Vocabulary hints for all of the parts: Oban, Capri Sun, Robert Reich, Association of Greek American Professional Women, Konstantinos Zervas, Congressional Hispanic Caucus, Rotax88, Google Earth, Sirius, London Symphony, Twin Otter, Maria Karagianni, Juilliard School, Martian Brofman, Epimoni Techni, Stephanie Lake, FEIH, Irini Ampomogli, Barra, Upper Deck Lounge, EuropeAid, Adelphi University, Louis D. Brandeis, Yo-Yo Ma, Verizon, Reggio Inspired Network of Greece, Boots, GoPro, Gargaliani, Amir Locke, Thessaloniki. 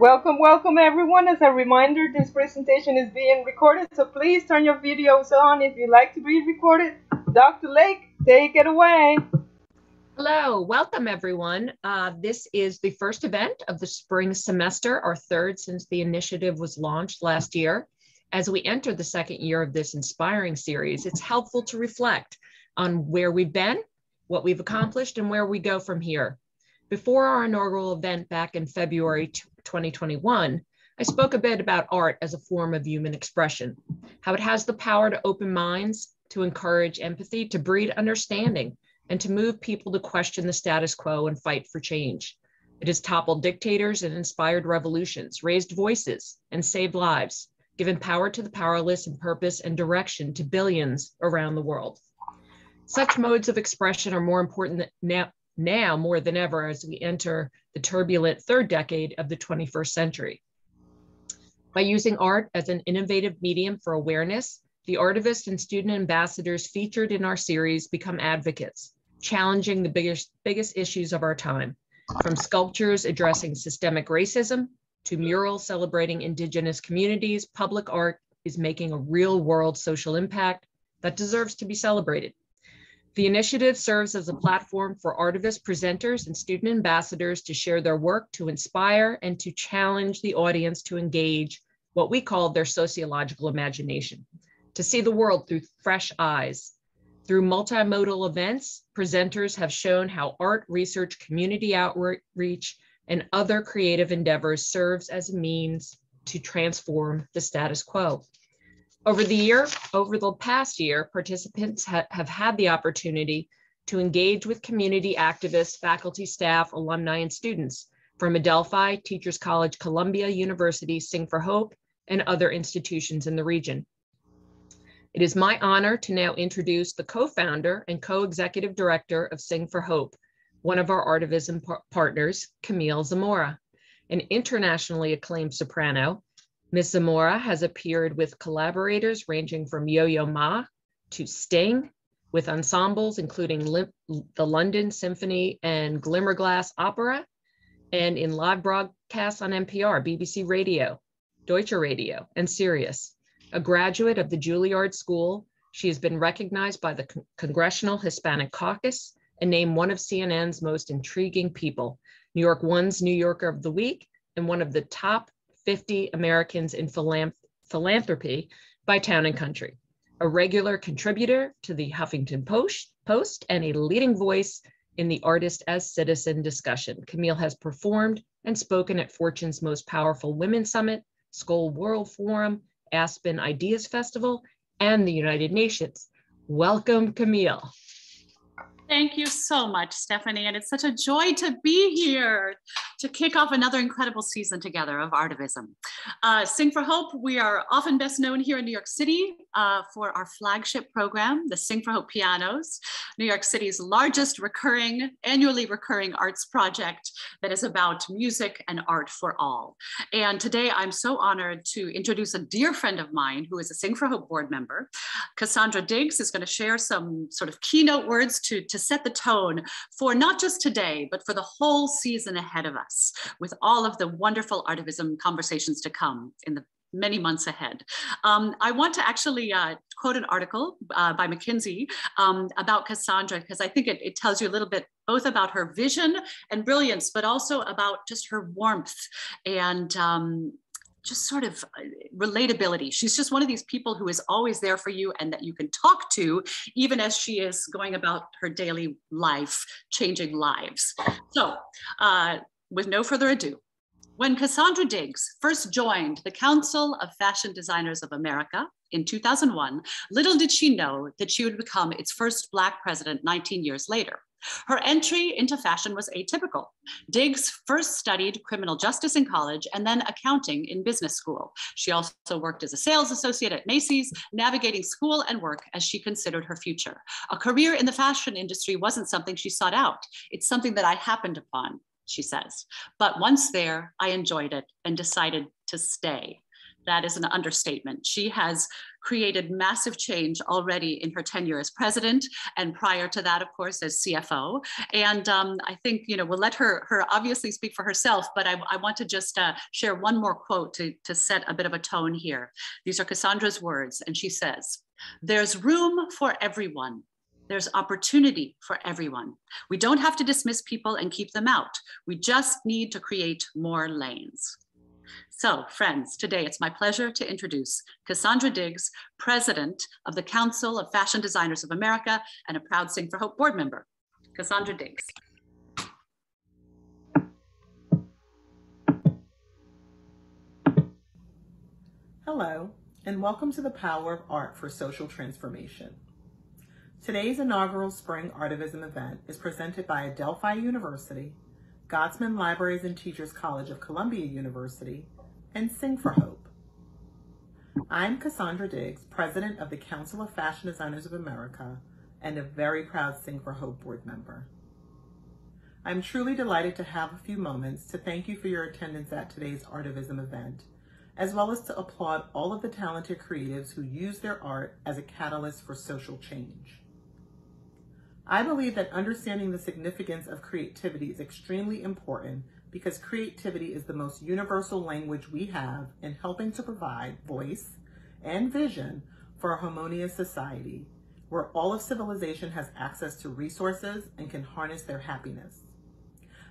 Welcome everyone. As a reminder, this presentation is being recorded, so please turn your videos on if you'd like to be recorded. Dr. Lake, take it away. Hello, welcome everyone. This is the first event of the spring semester, our third since the initiative was launched last year. As we enter the second year of this inspiring series, it's helpful to reflect on where we've been, what we've accomplished, and where we go from here. Before our inaugural event back in February 2021, I spoke a bit about art as a form of human expression, how it has the power to open minds, to encourage empathy, to breed understanding, and to move people to question the status quo and fight for change. It has toppled dictators and inspired revolutions, raised voices and saved lives, given power to the powerless and purpose and direction to billions around the world. Such modes of expression are more important now more than ever as we enter the turbulent third decade of the 21st century. By using art as an innovative medium for awareness, the artivists and student ambassadors featured in our series become advocates, challenging the biggest issues of our time, from sculptures addressing systemic racism to murals celebrating indigenous communities. Public art is making a real-world social impact that deserves to be celebrated. The initiative serves as a platform for artivists, presenters, and student ambassadors to share their work, to inspire, and to challenge the audience to engage what we call their sociological imagination, to see the world through fresh eyes. Through multimodal events, presenters have shown how art, research, community outreach, and other creative endeavors serves as a means to transform the status quo. Over the past year, participants have had the opportunity to engage with community activists, faculty, staff, alumni, and students from Adelphi, Teachers College, Columbia University, Sing for Hope, and other institutions in the region. It is my honor to now introduce the co-founder and co-executive director of Sing for Hope, one of our artivism partners, Camille Zamora, an internationally acclaimed soprano. Ms. Zamora has appeared with collaborators ranging from Yo-Yo Ma to Sting, with ensembles including the London Symphony and Glimmerglass Opera, and in live broadcasts on NPR, BBC Radio, Deutsche Radio, and Sirius. A graduate of the Juilliard School, she has been recognized by the Congressional Hispanic Caucus and named one of CNN's most intriguing people, New York One's New Yorker of the Week, and one of the top 50 Americans in philanthropy by Town and Country, a regular contributor to the Huffington Post, and a leading voice in the artist as citizen discussion. Camille has performed and spoken at Fortune's Most Powerful Women Summit, Skoll World Forum, Aspen Ideas Festival, and the United Nations. Welcome, Camille. Thank you so much, Stephanie, and it's such a joy to be here to kick off another incredible season together of artivism. Sing for Hope, we are often best known here in New York City for our flagship program, the Sing for Hope Pianos, New York City's largest annually recurring arts project that is about music and art for all. And today I'm so honored to introduce a dear friend of mine who is a Sing for Hope board member. CaSandra Diggs is going to share some sort of keynote words to set the tone for not just today, but for the whole season ahead of us, with all of the wonderful artivism conversations to come in the many months ahead. I want to actually quote an article by McKinsey about CaSandra, because I think it tells you a little bit both about her vision and brilliance, but also about just her warmth and just sort of relatability. She's just one of these people who is always there for you and that you can talk to, even as she is going about her daily life, changing lives. So with no further ado, when CaSandra Diggs first joined the Council of Fashion Designers of America in 2001, little did she know that she would become its first Black president 19 years later. Her entry into fashion was atypical. Diggs first studied criminal justice in college and then accounting in business school. She also worked as a sales associate at Macy's, navigating school and work as she considered her future. A career in the fashion industry wasn't something she sought out. It's something that I happened upon, she says. But once there, I enjoyed it and decided to stay. That is an understatement. She has created massive change already in her tenure as president, and prior to that, of course, as CFO. And I think, you know, we'll let her obviously speak for herself, but I want to just share one more quote to set a bit of a tone here. These are CaSandra's words, and she says, "There's room for everyone. There's opportunity for everyone. We don't have to dismiss people and keep them out. We just need to create more lanes." So friends, today it's my pleasure to introduce CaSandra Diggs, President of the Council of Fashion Designers of America and a proud Sing for Hope board member, CaSandra Diggs. Hello, and welcome to the Power of Art for Social Transformation. Today's inaugural Spring Artivism event is presented by Adelphi University, Gotsman Libraries and Teachers College of Columbia University, and Sing for Hope. I'm CaSandra Diggs, President of the Council of Fashion Designers of America and a very proud Sing for Hope board member. I'm truly delighted to have a few moments to thank you for your attendance at today's Artivism event, as well as to applaud all of the talented creatives who use their art as a catalyst for social change. I believe that understanding the significance of creativity is extremely important because creativity is the most universal language we have in helping to provide voice and vision for a harmonious society where all of civilization has access to resources and can harness their happiness.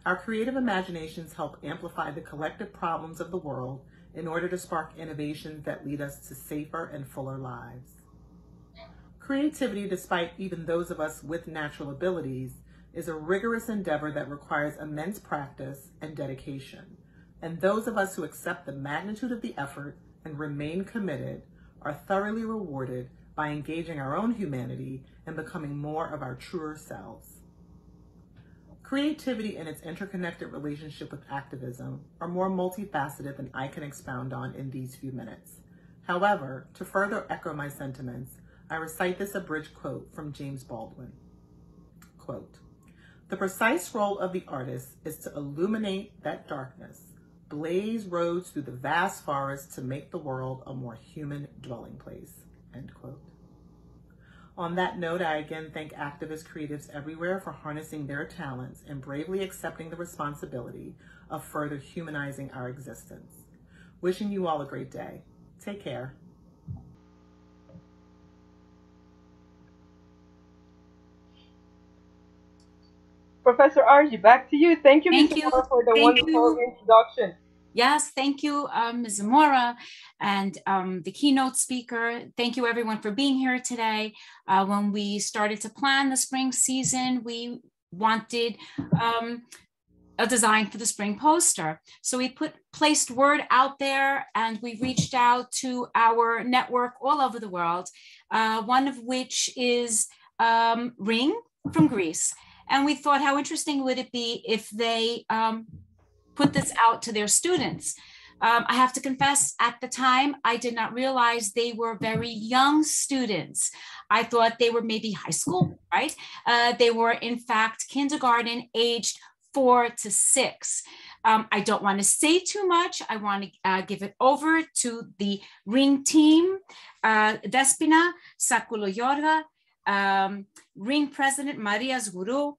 Our creative imaginations help amplify the collective problems of the world in order to spark innovations that lead us to safer and fuller lives. Creativity, despite even those of us with natural abilities, is a rigorous endeavor that requires immense practice and dedication. And those of us who accept the magnitude of the effort and remain committed are thoroughly rewarded by engaging our own humanity and becoming more of our truer selves. Creativity and its interconnected relationship with activism are more multifaceted than I can expound on in these few minutes. However, to further echo my sentiments, I recite this abridged quote from James Baldwin. Quote, "The precise role of the artist is to illuminate that darkness, blaze roads through the vast forest to make the world a more human dwelling place." End quote. On that note, I again thank activist creatives everywhere for harnessing their talents and bravely accepting the responsibility of further humanizing our existence. Wishing you all a great day. Take care. Professor Argy, back to you. Thank you, Ms. Zamora, for the wonderful introduction. Yes, thank you, Ms. Zamora, and the keynote speaker. Thank you, everyone, for being here today. When we started to plan the spring season, we wanted a design for the spring poster. So we placed word out there, and we reached out to our network all over the world, one of which is Ring from Greece. And we thought, how interesting would it be if they put this out to their students? I have to confess, at the time, I did not realize they were very young students. I thought they were maybe high school, right? They were, in fact, kindergarten aged 4 to 6. I don't want to say too much. I want to give it over to the Ring team, Despina Sakoulogeorga, Ring President Marina Sgourou,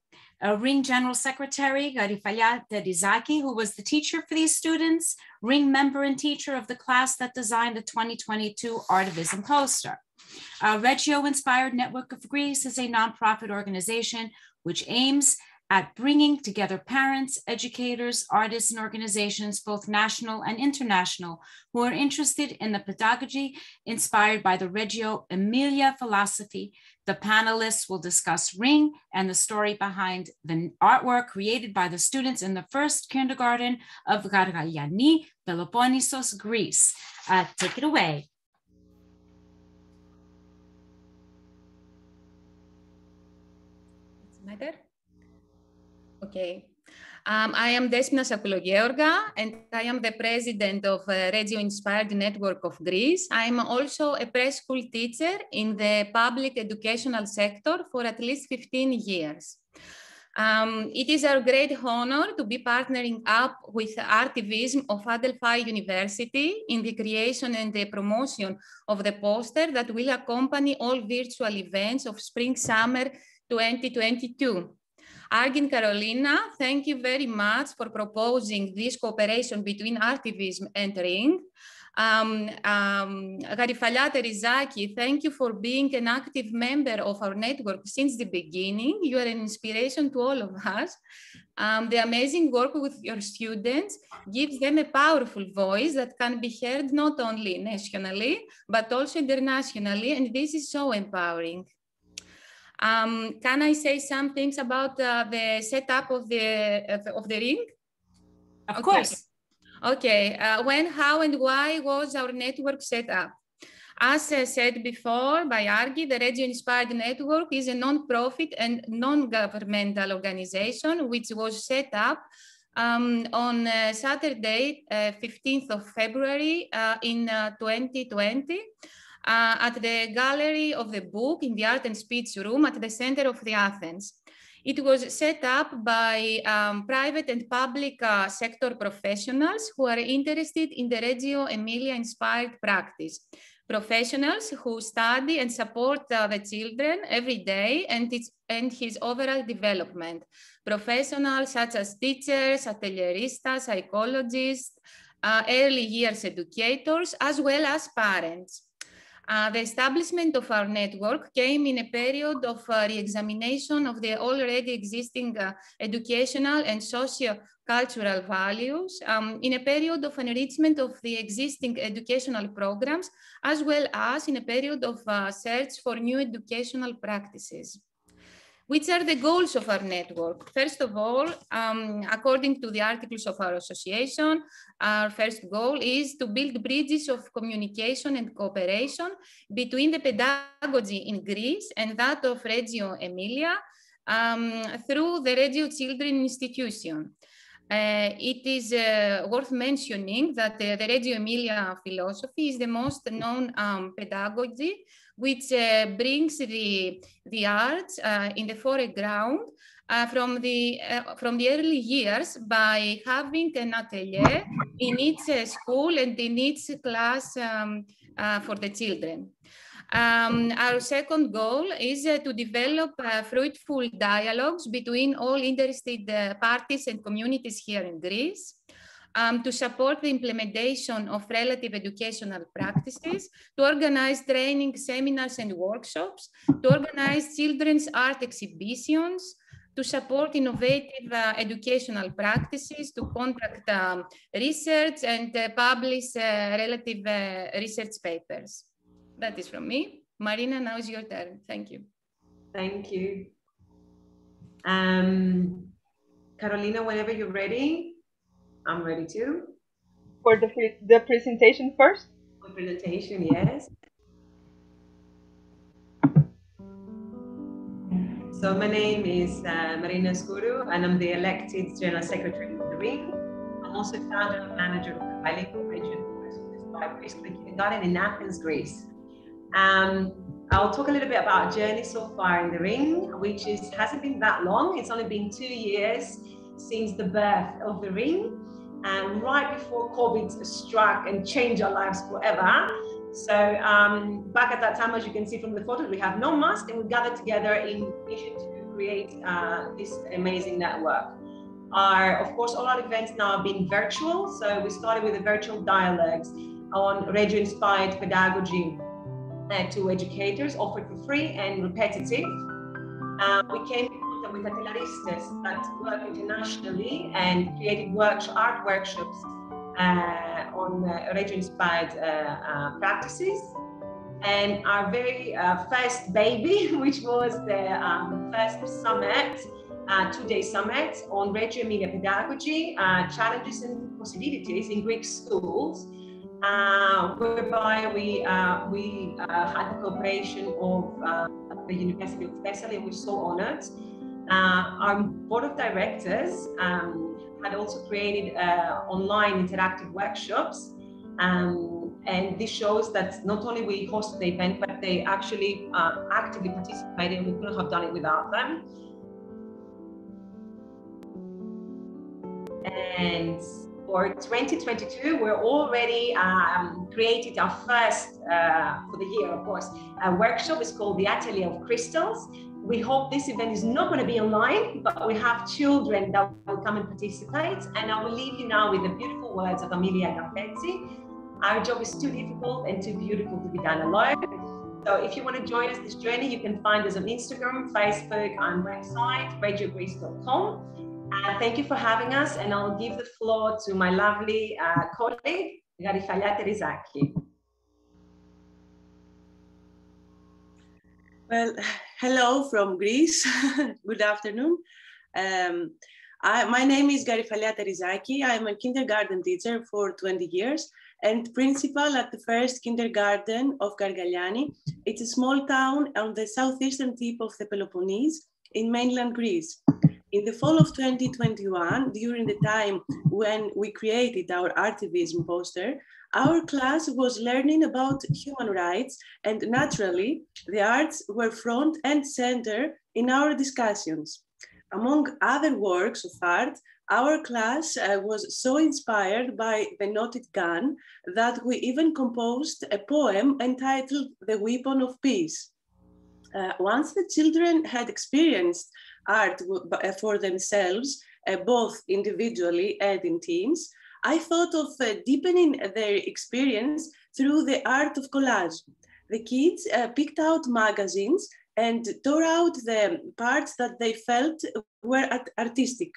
Ring General Secretary Garyfalia Terizaki, who was the teacher for these students, Ring member and teacher of the class that designed the 2022 Artivism poster. Reggio Inspired Network of Greece is a nonprofit organization which aims at bringing together parents, educators, artists, and organizations, both national and international, who are interested in the pedagogy inspired by the Reggio Emilia philosophy. The panelists will discuss Ring and the story behind the artwork created by the students in the first kindergarten of Gargaliani, Peloponisos, Greece. Take it away. It's my turn. Okay. I am Despina Sakoulogeorga, and I am the president of Reggio Inspired Network of Greece. I am also a preschool teacher in the public educational sector for at least 15 years. It is our great honor to be partnering up with Artivism of Adelphi University in the creation and the promotion of the poster that will accompany all virtual events of Spring-Summer 2022. Argin Carolina, thank you very much for proposing this cooperation between Artivism and Ring. Garyfalia Terizaki, thank you for being an active member of our network since the beginning. You are an inspiration to all of us. The amazing work with your students gives them a powerful voice that can be heard not only nationally, but also internationally, and this is so empowering. Can I say some things about the setup of the ring? Of course. Okay. When, how, and why was our network set up? As said before by Argi, the Reggio Inspired Network is a non-profit and non-governmental organization which was set up on Saturday, 15th of February in 2020. At the Gallery of the Book in the Art and Speech Room at the center of the Athens. It was set up by private and public sector professionals who are interested in the Reggio Emilia inspired practice. Professionals who study and support the children every day and his overall development. Professionals such as teachers, atelieristas, psychologists, early years educators, as well as parents. The establishment of our network came in a period of re-examination of the already existing educational and socio-cultural values, in a period of enrichment of the existing educational programs, as well as in a period of search for new educational practices. Which are the goals of our network? First of all, according to the articles of our association, our first goal is to build bridges of communication and cooperation between the pedagogy in Greece and that of Reggio Emilia through the Reggio Children Institution. It is worth mentioning that the Reggio Emilia philosophy is the most known pedagogy, which brings the arts in the foreground from the early years by having an atelier in each school and in each class for the children. Our second goal is to develop fruitful dialogues between all interested parties and communities here in Greece, to support the implementation of relative educational practices, to organize training seminars and workshops, to organize children's art exhibitions, to support innovative educational practices, to conduct research and publish relative research papers. That is from me. Marina, now is your turn. Thank you. Thank you. Carolina, whenever you're ready, I'm ready too. For the presentation first? For presentation, yes. So my name is Marina Sgourou, and I'm the elected General Secretary of the Ring. I'm also founder and manager of the bilingual region of the Kindergarten in Athens, Greece. I'll talk a little bit about our journey so far in the Ring, which hasn't been that long. It's only been 2 years since the birth of the Ring, and right before COVID struck and changed our lives forever. So back at that time, as you can see from the photos, we have no mask and we gathered together in mission to create this amazing network. Of course, all our events now have been virtual. So we started with the virtual dialogues on Reggio-inspired pedagogy to educators, offered for free and repetitive. We came in contact with atelieristas that work internationally and created art workshops on Reggio-inspired practices. And our very first baby, which was the first summit, two-day summit on Reggio Emilia pedagogy, challenges and possibilities in Greek schools. Whereby we had the cooperation of the University of Thessaloniki, and we're so honored. Our board of directors had also created online interactive workshops, and this shows that not only we hosted the event, but they actually actively participated, and we couldn't have done it without them. And for 2022, we're already created our first, for the year, of course, a workshop. It's called the Atelier of Crystals. We hope this event is not going to be online, but we have children that will come and participate. And I will leave you now with the beautiful words of Amelia Gafezzi. Our job is too difficult and too beautiful to be done alone. So if you want to join us this journey, you can find us on Instagram, Facebook, and website, reggio-greece.com. Thank you for having us. And I'll give the floor to my lovely colleague, Garyfalia Terizaki. Well, hello from Greece. Good afternoon. My name is Garyfalia Terizaki. I'm a kindergarten teacher for 20 years and principal at the first kindergarten of Gargaliani. It's a small town on the southeastern tip of the Peloponnese in mainland Greece. In the fall of 2021, during the time when we created our activism poster, our class was learning about human rights, and naturally, the arts were front and center in our discussions. Among other works of art, our class was so inspired by the knotted gun that we even composed a poem entitled The Weapon of Peace. Once the children had experienced art for themselves, both individually and in teams, I thought of deepening their experience through the art of collage. The kids picked out magazines and tore out the parts that they felt were artistic.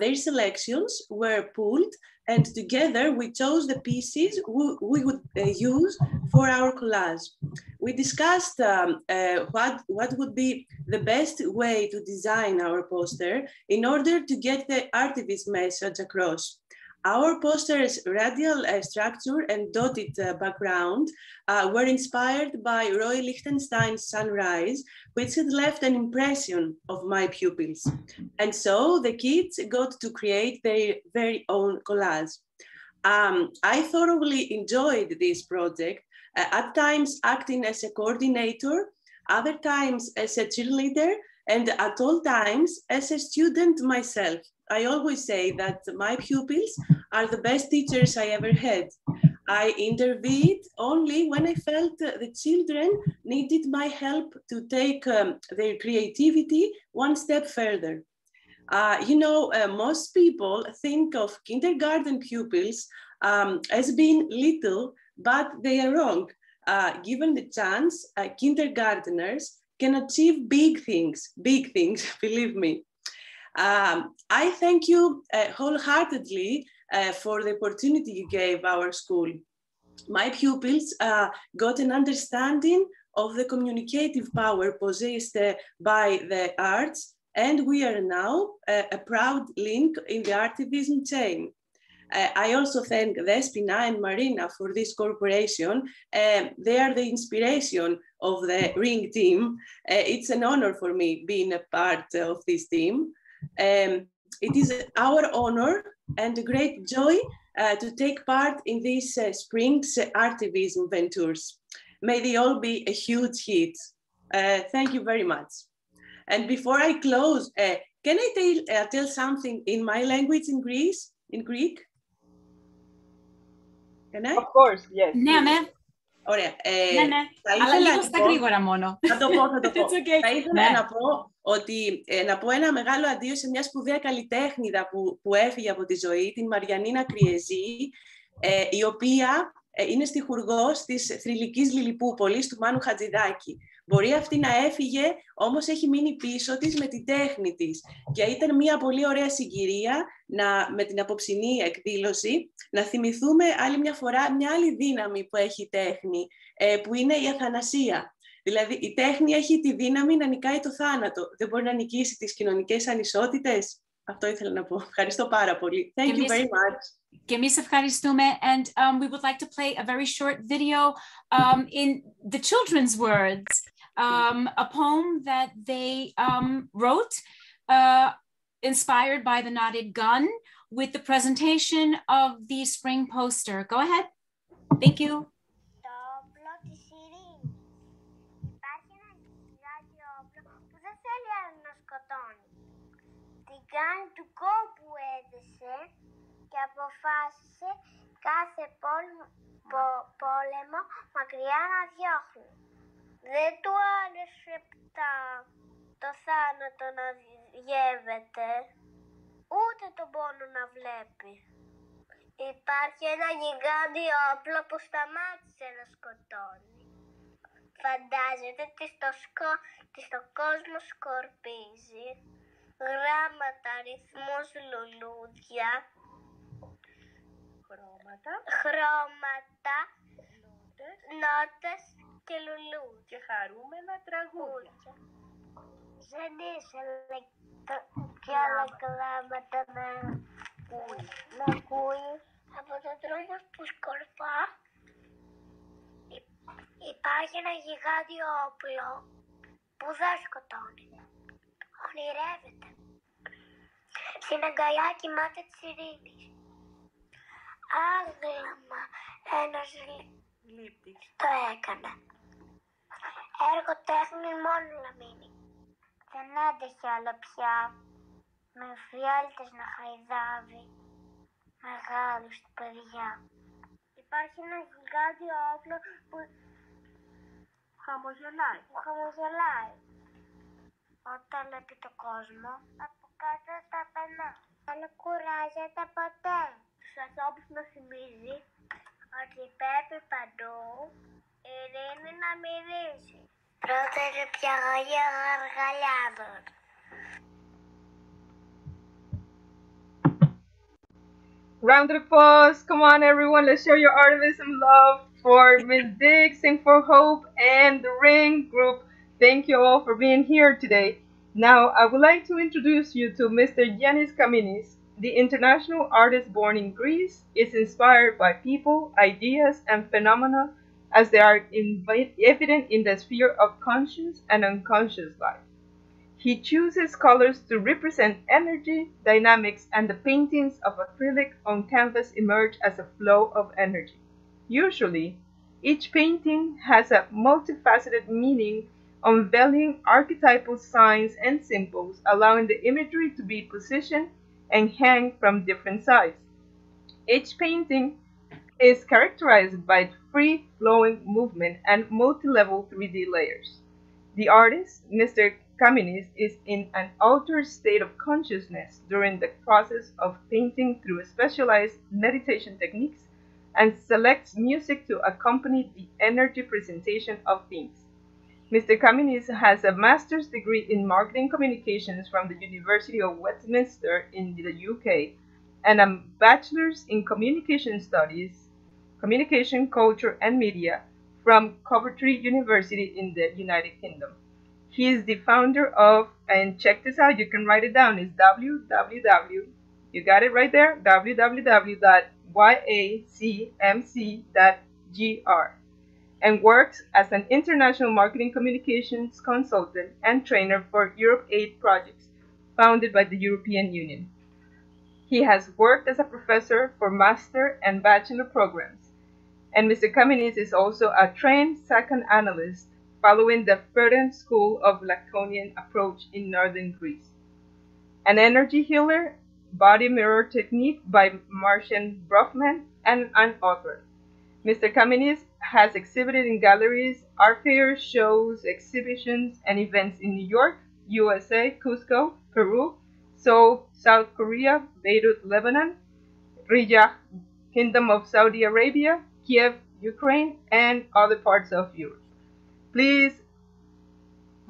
Their selections were pulled, and together we chose the pieces we would use for our collage. We discussed what would be the best way to design our poster in order to get the activist message across. Our poster's radial structure and dotted background were inspired by Roy Lichtenstein's Sunrise, which had left an impression of my pupils. And so the kids got to create their very own collage. I thoroughly enjoyed this project, at times acting as a coordinator, other times as a cheerleader, and at all times as a student myself. I always say that my pupils are the best teachers I ever had. I intervened only when I felt the children needed my help to take their creativity one step further. Most people think of kindergarten pupils as being little, but they are wrong. Given the chance, kindergarteners can achieve big things, believe me. I thank you wholeheartedly for the opportunity you gave our school. My pupils got an understanding of the communicative power possessed by the arts, and we are now a proud link in the activism chain. I also thank Despina and Marina for this cooperation. They are the inspiration of the Ring team. It's an honor for me being a part of this team. It is our honor and a great joy to take part in this spring's activism ventures. May they all be a huge hit. Thank you very much. And before I close, can I tell something in my language in Greece, in Greek? Can I? Of course, yes. Ναι, ναι. Ωραία. Αλλά λίγο στα γρήγορα μόνο. Θα το πω. Okay. Θα ήθελα να πω ότι να πω ένα μεγάλο αντίο σε μια σπουδαία καλλιτέχνηδα που έφυγε από τη ζωή, την Μαριανίνα Κριεζή, η οποία είναι στιχουργός της θρυλικής Λιλιπούπολης του Μάνου Χατζηδάκη. Μπορεί αυτή να έφυγε, όμως έχει μείνει πίσω της με την τέχνη της. Και ήταν μια πολύ ωραία συγκυρία με την απόψινή εκδήλωση να θυμηθούμε άλλη μια φορά μια άλλη δύναμη που έχει η τέχνη, που είναι η αθανασία. Δηλαδή η τέχνη έχει τη δύναμη να νικάει το θάνατο. Δεν μπορεί να νικήσει τις κοινωνικές ανισότητες. Αυτό ήθελα να πω. Ευχαριστώ πάρα πολύ. Thank you very much. And we would like to play a very short video in the children's words, a poem that they wrote, inspired by the knotted gun, with the presentation of the spring poster. Go ahead. Thank you. αποφάσισε κάθε πόλεμο μακριά να διώχνει. Δεν του άρεσε πια το θάνατο να γεύεται, ούτε τον πόνο να βλέπει. Υπάρχει ένα γιγάντιο όπλο που σταμάτησε να σκοτώνει. Φαντάζεται τι στο κόσμο σκορπίζει. Γράμματα, αριθμούς, λουλούδια, χρώματα, νότες και λουλούδια. Και χαρούμενα τραγούδια. Δεν ήθελε κι άλλα κλάματα να ακούει. Από τον τρόπο που σκορπά υπάρχει ένα γιγάντιο όπλο που δεν σκοτώνει. Ονειρεύεται. Στην αγκαλιά κοιμάται της ειρήνης. Άγλαμα ένας λήπτης το έκανε. Έργο τέχνη μόνο να μείνει. Δεν άντεχε άλλο πια. Με φιάλτες να χαϊδάβει. Μεγάλους του παιδιά. Υπάρχει ένα γιγάντιο όπλο που χαμογελάει. Όταν βλέπει το κόσμο, από κάτω τα περνά. Δεν κουράζεται ποτέ. Στους ανθρώπους να θυμίζει ότι πρέπει παντού η ειρήνη να μυρίζει. Πρώτερη πιαγωγή Γαργαλιάδων. Round of applause. Come on, everyone. Let's show your activism love for Ms. Diggs, Sing for Hope, and the Ring Group. Thank you all for being here today. Now, I would like to introduce you to Mr. Yiannis Kaminis. The international artist born in Greece is inspired by people, ideas, and phenomena as they are evident in the sphere of conscious and unconscious life. He chooses colors to represent energy, dynamics, and the paintings of acrylic on canvas emerge as a flow of energy. Usually, each painting has a multifaceted meaning, unveiling archetypal signs and symbols, allowing the imagery to be positioned and hang from different sides. Each painting is characterized by free-flowing movement and multi-level 3D layers. The artist, Mr. Kaminis, is in an altered state of consciousness during the process of painting through specialized meditation techniques and selects music to accompany the energy presentation of themes. Mr. Kaminis has a master's degree in marketing communications from the University of Westminster in the UK and a bachelor's in communication studies, communication, culture, and media from Coventry University in the United Kingdom. He is the founder of, and check this out, you can write it down, it's www, you got it right there, www.yacmc.gr. and works as an international marketing communications consultant and trainer for EuropeAid projects founded by the European Union. He has worked as a professor for master and bachelor programs, and Mr. Kaminis is also a trained psychoanalyst following the Ferdinand School of Lacanian approach in northern Greece. An energy healer, body mirror technique by Martian Brofman, and an author. Mr. Kaminis has exhibited in galleries, art fairs, shows, exhibitions, and events in New York, USA, Cusco, Peru, Seoul, South Korea, Beirut, Lebanon, Riyadh, Kingdom of Saudi Arabia, Kiev, Ukraine, and other parts of Europe. Please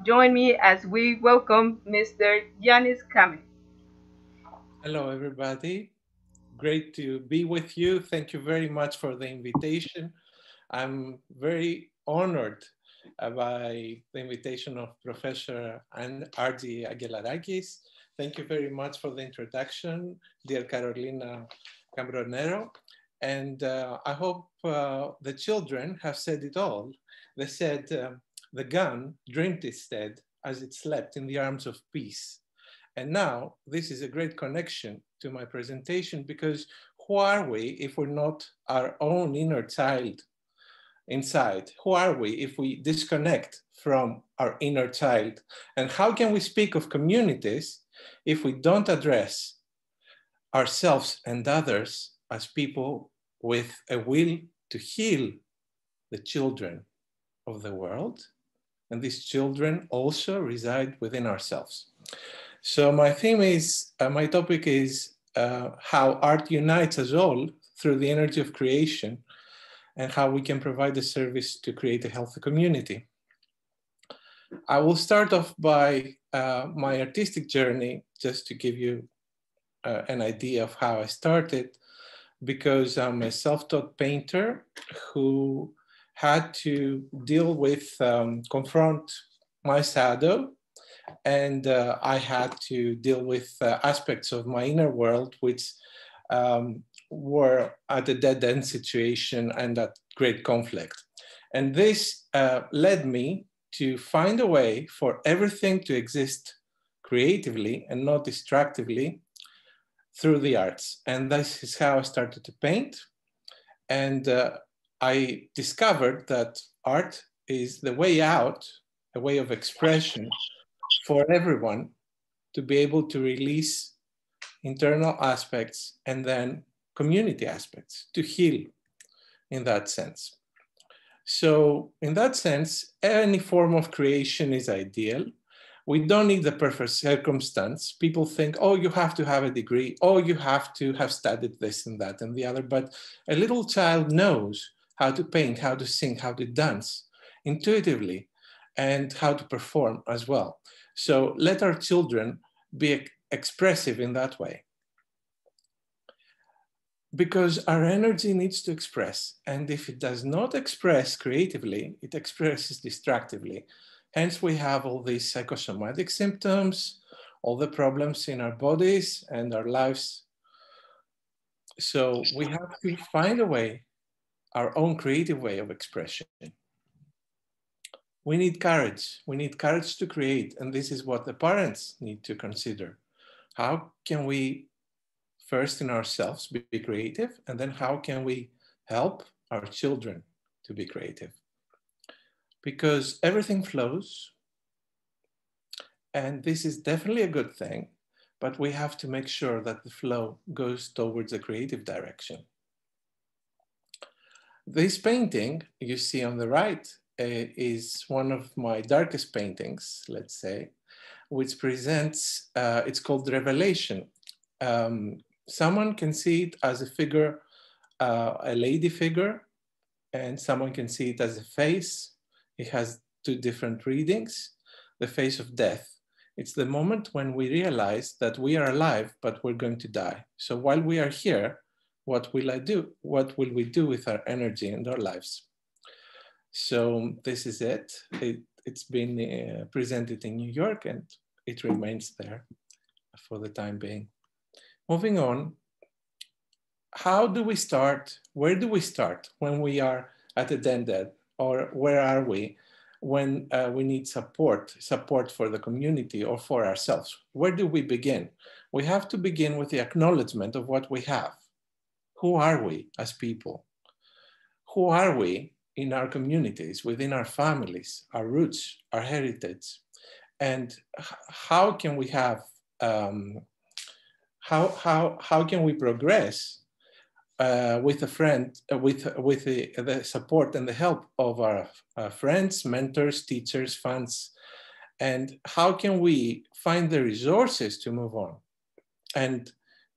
join me as we welcome Mr. Yiannis Kaminis. Hello, everybody. Great to be with you. Thank you very much for the invitation. I'm very honored by the invitation of Professor Ardi Aguilarakis. Thank you very much for the introduction, dear Carolina Cambronero. And I hope the children have said it all. They said, the gun dreamed instead as it slept in the arms of peace. And now this is a great connection to my presentation, because who are we if we're not our own inner child? Inside, who are we if we disconnect from our inner child? And how can we speak of communities if we don't address ourselves and others as people with a will to heal the children of the world. And these children also reside within ourselves. So my theme is, my topic is how art unites us all through the energy of creation and how we can provide a service to create a healthy community. I will start off by my artistic journey, just to give you an idea of how I started, because I'm a self-taught painter who had to deal with, confront my shadow, and I had to deal with aspects of my inner world, which were at a dead-end situation and at great conflict. And this led me to find a way for everything to exist creatively and not destructively through the arts. And this is how I started to paint. And I discovered that art is the way out, a way of expression for everyone to be able to release internal aspects and then community aspects, to heal in that sense. So in that sense, any form of creation is ideal. We don't need the perfect circumstance. People think, oh, you have to have a degree, oh, you have to have studied this and that and the other, but a little child knows how to paint, how to sing, how to dance intuitively, and how to perform as well. So let our children be expressive in that way, because our energy needs to express. And if it does not express creatively, it expresses destructively. Hence we have all these psychosomatic symptoms, all the problems in our bodies and our lives. So we have to find a way, our own creative way of expression. We need courage to create. And this is what the parents need to consider. How can we first in ourselves be creative, and then how can we help our children to be creative? Because everything flows, and this is definitely a good thing, but we have to make sure that the flow goes towards a creative direction. This painting you see on the right is one of my darkest paintings, let's say, which presents, it's called Revelation. Someone can see it as a figure, a lady figure, and someone can see it as a face. It has two different readings. The face of death. It's the moment when we realize that we are alive, but we're going to die. So while we are here, what will I do? What will we do with our energy and our lives? So this is it. It's been presented in New York, and it remains there for the time being. Moving on, how do we start? Where do we start when we are at a dead end? Or where are we when we need support for the community or for ourselves? Where do we begin? We have to begin with the acknowledgement of what we have. Who are we as people? Who are we in our communities, within our families, our roots, our heritage? And how can we have how can we progress with a friend, with the support and the help of our friends, mentors, teachers, fans, and how can we find the resources to move on and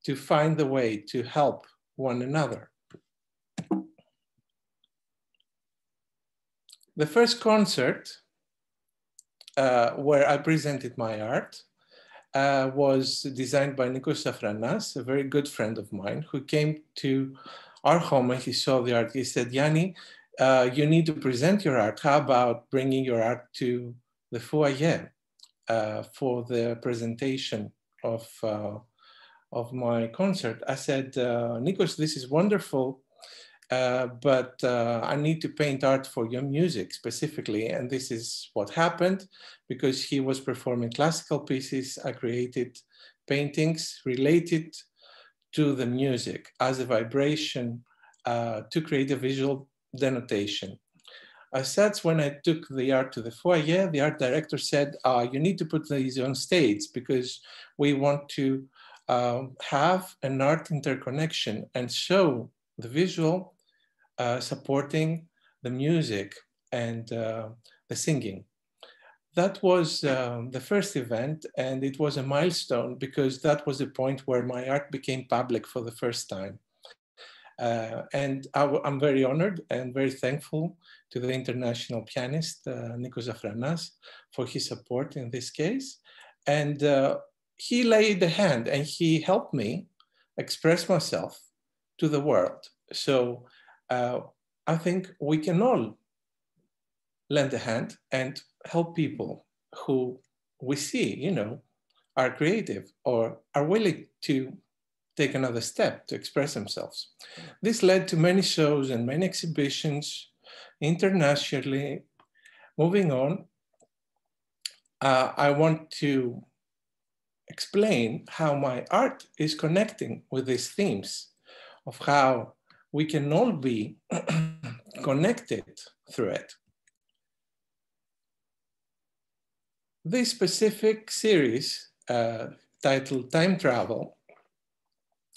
to find the way to help one another? The first concert where I presented my art was designed by Nikos Zafranas, a very good friend of mine, who came to our home and he saw the art. He said, Yanni, you need to present your art. How about bringing your art to the foyer for the presentation of my concert? I said, Nikos, this is wonderful, but I need to paint art for your music specifically. And this is what happened, because he was performing classical pieces. I created paintings related to the music as a vibration to create a visual denotation. As such, when I took the art to the foyer, the art director said, you need to put these on stage because we want to have an art interconnection and show the visual supporting the music and the singing. That was the first event, and it was a milestone because that was the point where my art became public for the first time. And I'm very honored and very thankful to the international pianist, Nikos Zafranas, for his support in this case. And he laid a hand and he helped me express myself to the world. So I think we can all lend a hand and help people who we see, you know, are creative or are willing to take another step to express themselves. This led to many shows and many exhibitions internationally. Moving on, I want to explain how my art is connecting with these themes of how we can all be connected through it. This specific series, titled Time Travel,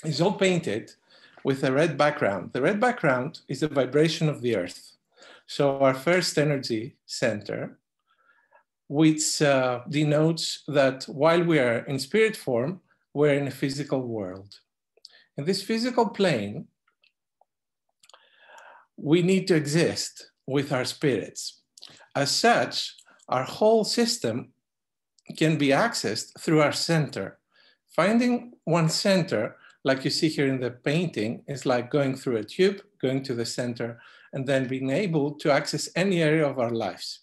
is all painted with a red background. The red background is the vibration of the earth. So our first energy center, which denotes that while we are in spirit form, we're in a physical world. In this physical plane, we need to exist with our spirits. As such, our whole system can be accessed through our center. Finding one center, like you see here in the painting, is like going through a tube, going to the center, and then being able to access any area of our lives.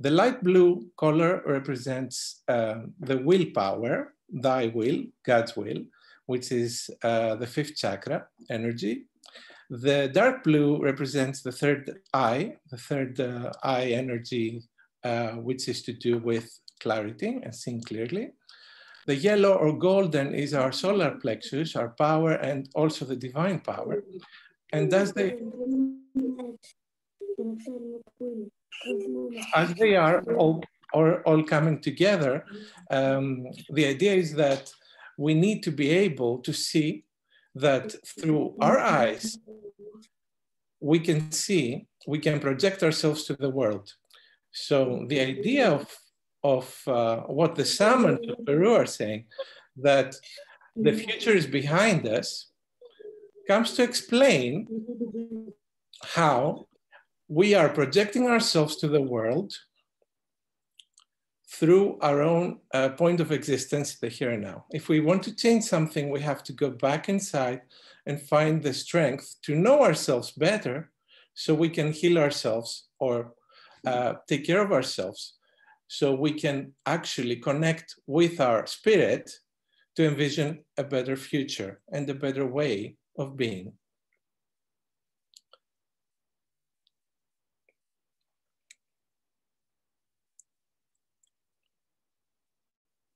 The light blue color represents the willpower, thy will, God's will, which is the fifth chakra energy. The dark blue represents the third eye energy, which is to do with clarity and seeing clearly. The yellow or golden is our solar plexus, our power, and also the divine power. And as they are all coming together, the idea is that we need to be able to see that through our eyes, we can see, we can project ourselves to the world. So the idea of what the shamans of Peru are saying, that the future is behind us, comes to explain how we are projecting ourselves to the world through our own point of existence, the here and now. If we want to change something, we have to go back inside and find the strength to know ourselves better so we can heal ourselves or take care of ourselves, so we can actually connect with our spirit to envision a better future and a better way of being.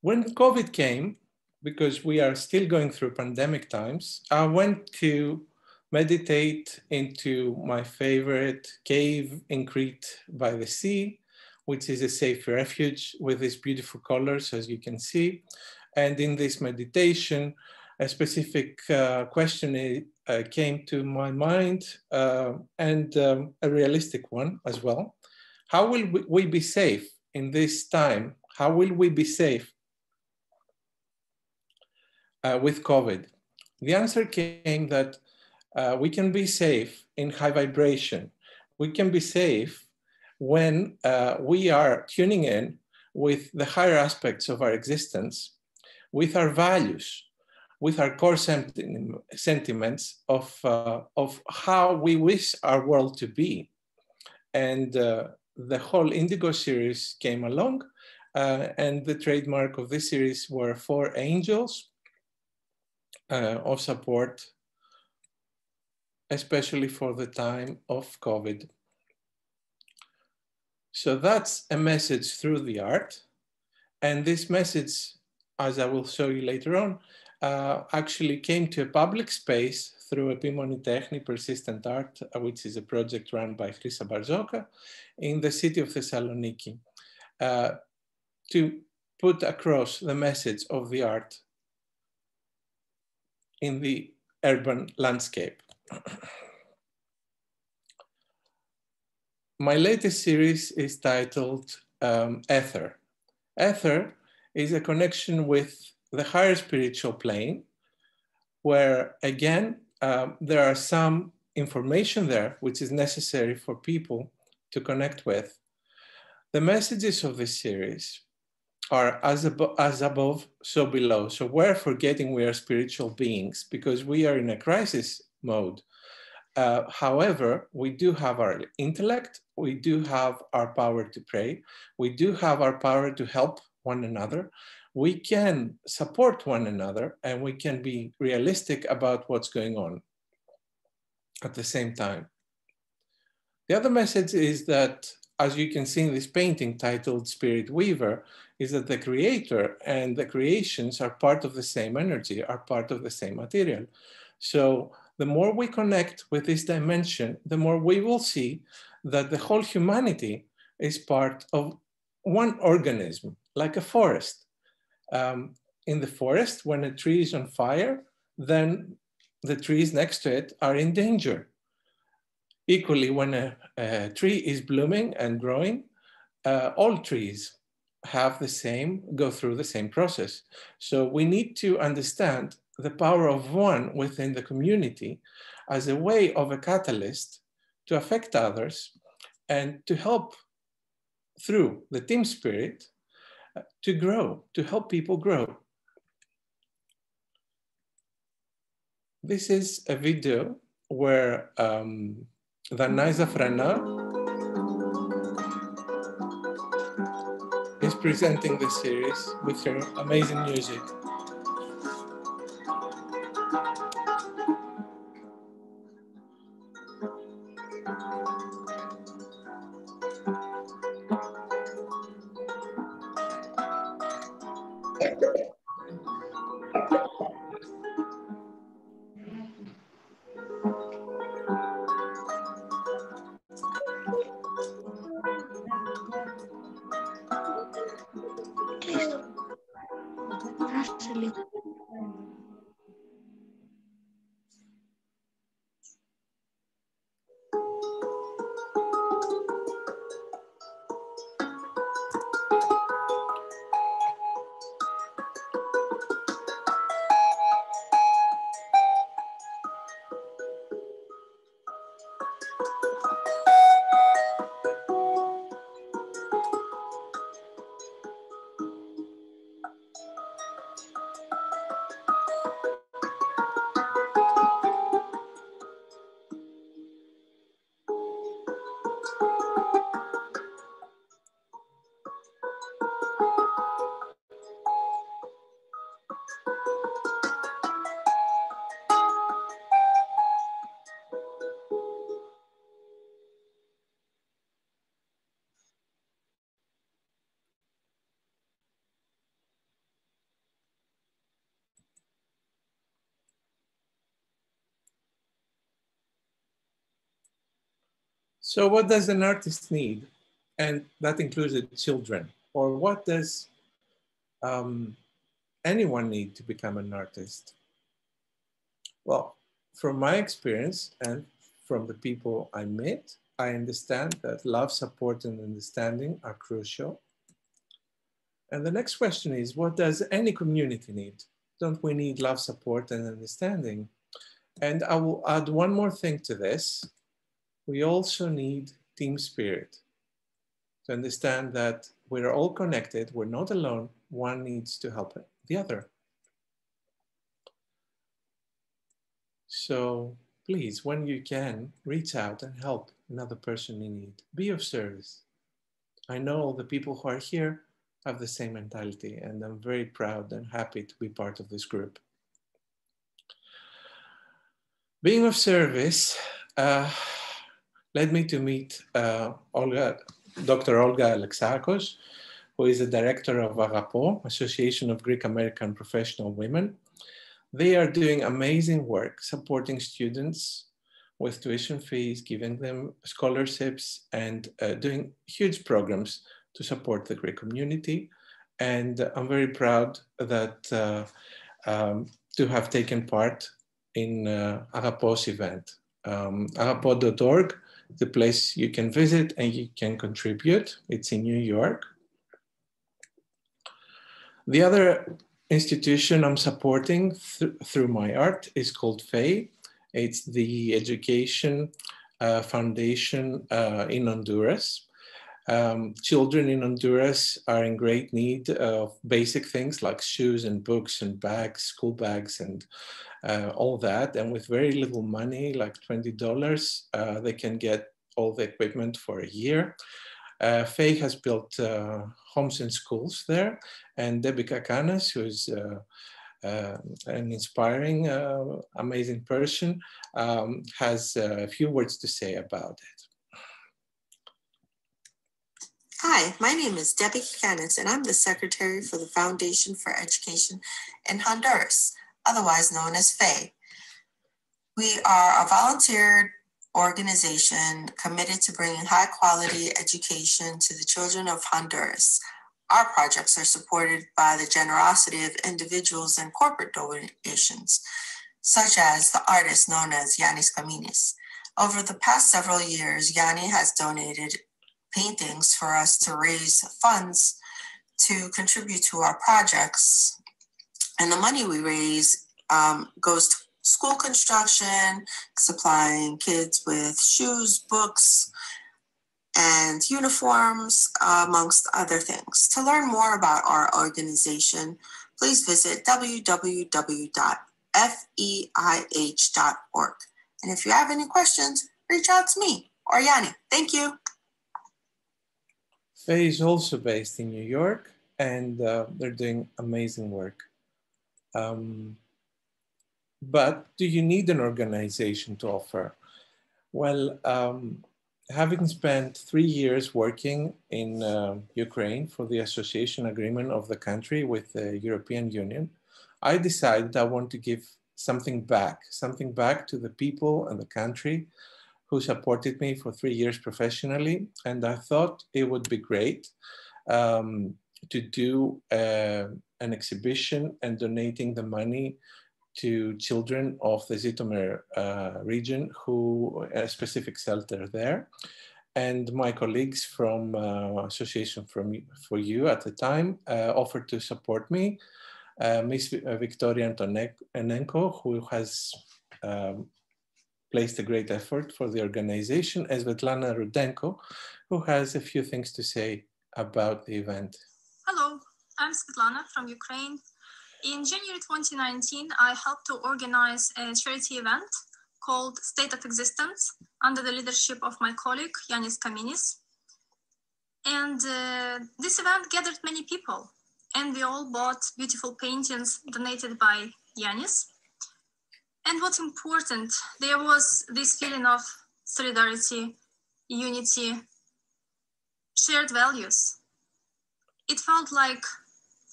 When COVID came, because we are still going through pandemic times, I went to meditate into my favorite cave in Crete by the sea, which is a safe refuge with these beautiful colors, as you can see. And in this meditation, a specific question came to my mind, and a realistic one as well. How will we be safe in this time? How will we be safe with COVID? The answer came that we can be safe in high vibration. We can be safe when we are tuning in with the higher aspects of our existence, with our values, with our core sentiments of how we wish our world to be. And the whole Indigo series came along, and the trademark of this series were 4 angels of support, especially for the time of COVID. So that's a message through the art. And this message, as I will show you later on, actually came to a public space through Epimoni Techni, Persistent Art, which is a project run by Chrisa Barzoka in the city of Thessaloniki, to put across the message of the art in the urban landscape. My latest series is titled Ether. Ether is a connection with the higher spiritual plane, where again, there are some information there which is necessary for people to connect with. The messages of this series are as above, so below. So we're forgetting we are spiritual beings because we are in a crisis mode. However, we do have our intellect, we do have our power to pray, we do have our power to help one another, we can support one another, and we can be realistic about what's going on at the same time. The other message is that, as you can see in this painting titled Spirit Weaver, is that the creator and the creations are part of the same energy, are part of the same material. So the more we connect with this dimension, the more we will see that the whole humanity is part of one organism, like a forest. In the forest, when a tree is on fire, then the trees next to it are in danger. Equally, when a tree is blooming and growing, all trees have the same, go through the same process. So we need to understand the power of one within the community as a way of a catalyst to affect others and to help through the team spirit to grow, to help people grow. This is a video where Nikos Zafranas is presenting the series with her amazing music. So what does an artist need? And that includes the children. Or what does anyone need to become an artist? Well, from my experience and from the people I met, I understand that love, support, and understanding are crucial. And the next question is, what does any community need? Don't we need love, support, and understanding? And I will add one more thing to this. We also need team spirit to understand that we're all connected, we're not alone, one needs to help the other. So please, when you can, reach out and help another person in need. Be of service. I know all the people who are here have the same mentality, and I'm very proud and happy to be part of this group. Being of service, led me to meet Dr. Olga Alexakos, who is the director of AGAPO, Association of Greek American Professional Women. They are doing amazing work, supporting students with tuition fees, giving them scholarships, and doing huge programs to support the Greek community. And I'm very proud that to have taken part in Agapo's event. Agapo.org, the place you can visit and you can contribute. It's in New York. The other institution I'm supporting through my art is called FEIH. It's the Education Foundation in Honduras. Children in Honduras are in great need of basic things like shoes and books and bags, school bags and all that. And with very little money, like $20, they can get all the equipment for a year. FEIH has built homes and schools there. And Debbie Kakanis, who is an inspiring, amazing person, has a few words to say about it. Hi, my name is Debbie Kakanis, and I'm the secretary for the Foundation for Education in Honduras, otherwise known as FEIH. We are a volunteer organization committed to bringing high-quality education to the children of Honduras. Our projects are supported by the generosity of individuals and corporate donations, such as the artist known as Yiannis Kaminis. Over the past several years, Yanni has donated paintings for us to raise funds to contribute to our projects. And the money we raise goes to school construction, supplying kids with shoes, books, and uniforms, amongst other things. To learn more about our organization, please visit www.feih.org. And if you have any questions, reach out to me or Yanni. Thank you. FEIH is also based in New York, and they're doing amazing work. But do you need an organization to offer? Well, having spent 3 years working in Ukraine for the association agreement of the country with the European Union, I decided I want to give something back to the people and the country who supported me for 3 years professionally. And I thought it would be great to do an exhibition and donating the money to children of the Zhytomyr region who a specific shelter there. And my colleagues from Association for You at the time offered to support me. Miss Victoria Antonenko, who has placed a great effort for the organization, as Svetlana Rudenko, who has a few things to say about the event. Hello, I'm Svetlana from Ukraine. In January 2019, I helped to organize a charity event called State of Existence under the leadership of my colleague, Yiannis Kaminis. And this event gathered many people, and we all bought beautiful paintings donated by Yiannis. And what's important, there was this feeling of solidarity, unity, shared values. It felt like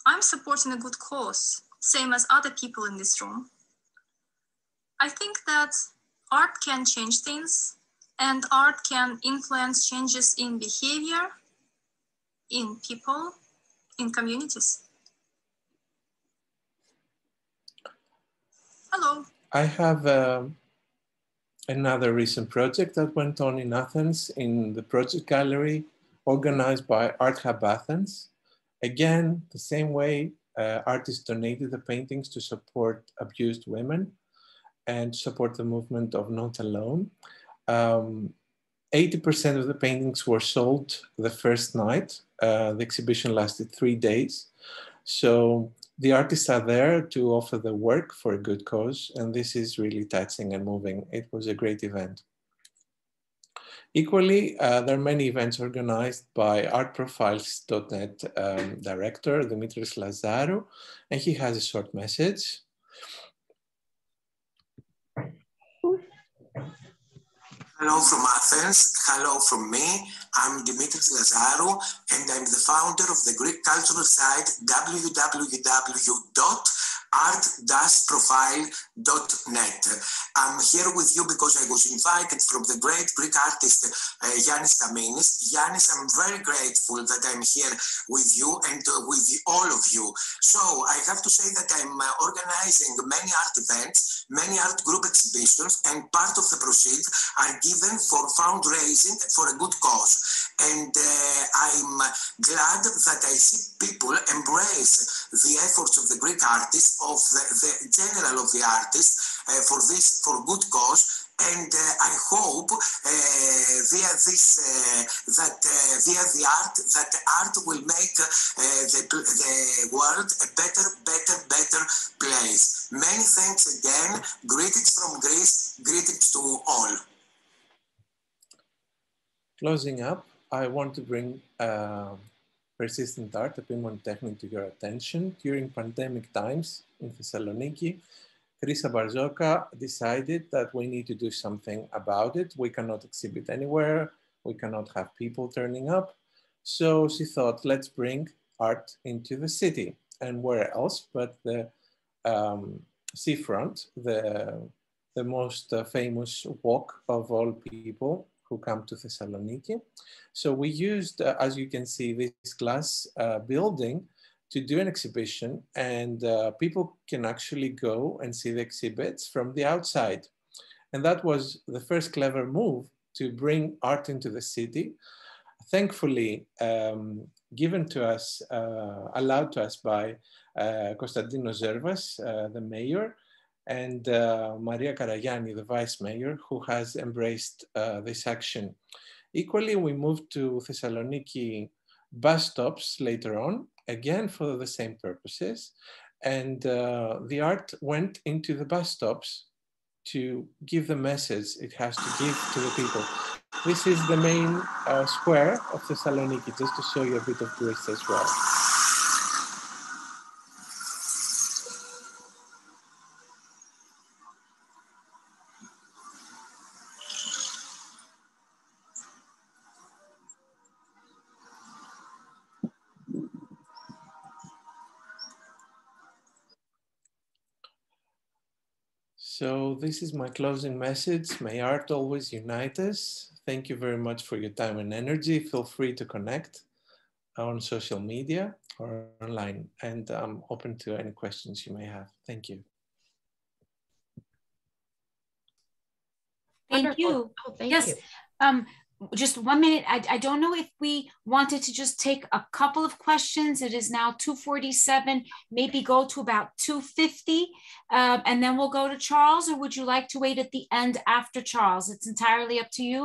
I'm supporting a good cause, same as other people in this room. I think that art can change things, and art can influence changes in behavior, in people, in communities. Hello. I have another recent project that went on in Athens in the project gallery organized by Art Hub Athens. Again, the same way artists donated the paintings to support abused women and support the movement of Not Alone. 80% of the paintings were sold the first night. The exhibition lasted 3 days. So the artists are there to offer the work for a good cause, and this is really touching and moving. It was a great event. Equally, there are many events organized by artprofiles.net director, Dimitris Lazarou, and he has a short message. Hello from Athens. Hello from me. I'm Dimitris Lazarou, and I'm the founder of the Greek cultural site www.artprofiles.net. art-profile.net. I'm here with you because I was invited from the great Greek artist Yiannis Kaminis. Yiannis, I'm very grateful that I'm here with you and with all of you. So I have to say that I'm organizing many art events, many art group exhibitions, and part of the proceeds are given for fundraising for a good cause. And I'm glad that I see people embrace the efforts of the Greek artists, of the general of the artists, for this, for good cause. And I hope via the art, that art will make the world a better place. Many thanks again. Greetings from Greece. Greetings to all. Closing up, I want to bring persistent art, Epimoni Techni, to your attention. During pandemic times in Thessaloniki, Chrisa Barzoka decided that we need to do something about it. We cannot exhibit anywhere. We cannot have people turning up. So she thought, let's bring art into the city, and where else but the seafront, the most famous walk of all people who come to Thessaloniki. So we used, as you can see, this glass building to do an exhibition, and people can actually go and see the exhibits from the outside. And that was the first clever move to bring art into the city. Thankfully, given to us, allowed to us by Konstantinos Zervas, the mayor, and Maria Karagianni, the vice mayor, who has embraced this action. Equally, we moved to Thessaloniki bus stops later on, again for the same purposes, and the art went into the bus stops to give the message it has to give to the people. This is the main square of Thessaloniki, just to show you a bit of Greece as well. So this is my closing message. May art always unite us. Thank you very much for your time and energy. Feel free to connect on social media or online, and I'm open to any questions you may have. Thank you. Thank you. Oh, thank yes. You. Just 1 minute. I don't know if we wanted to just take a couple of questions. It is now 2:47, maybe go to about 2:50, and then we'll go to Charles, or would you like to wait at the end after Charles? It's entirely up to you.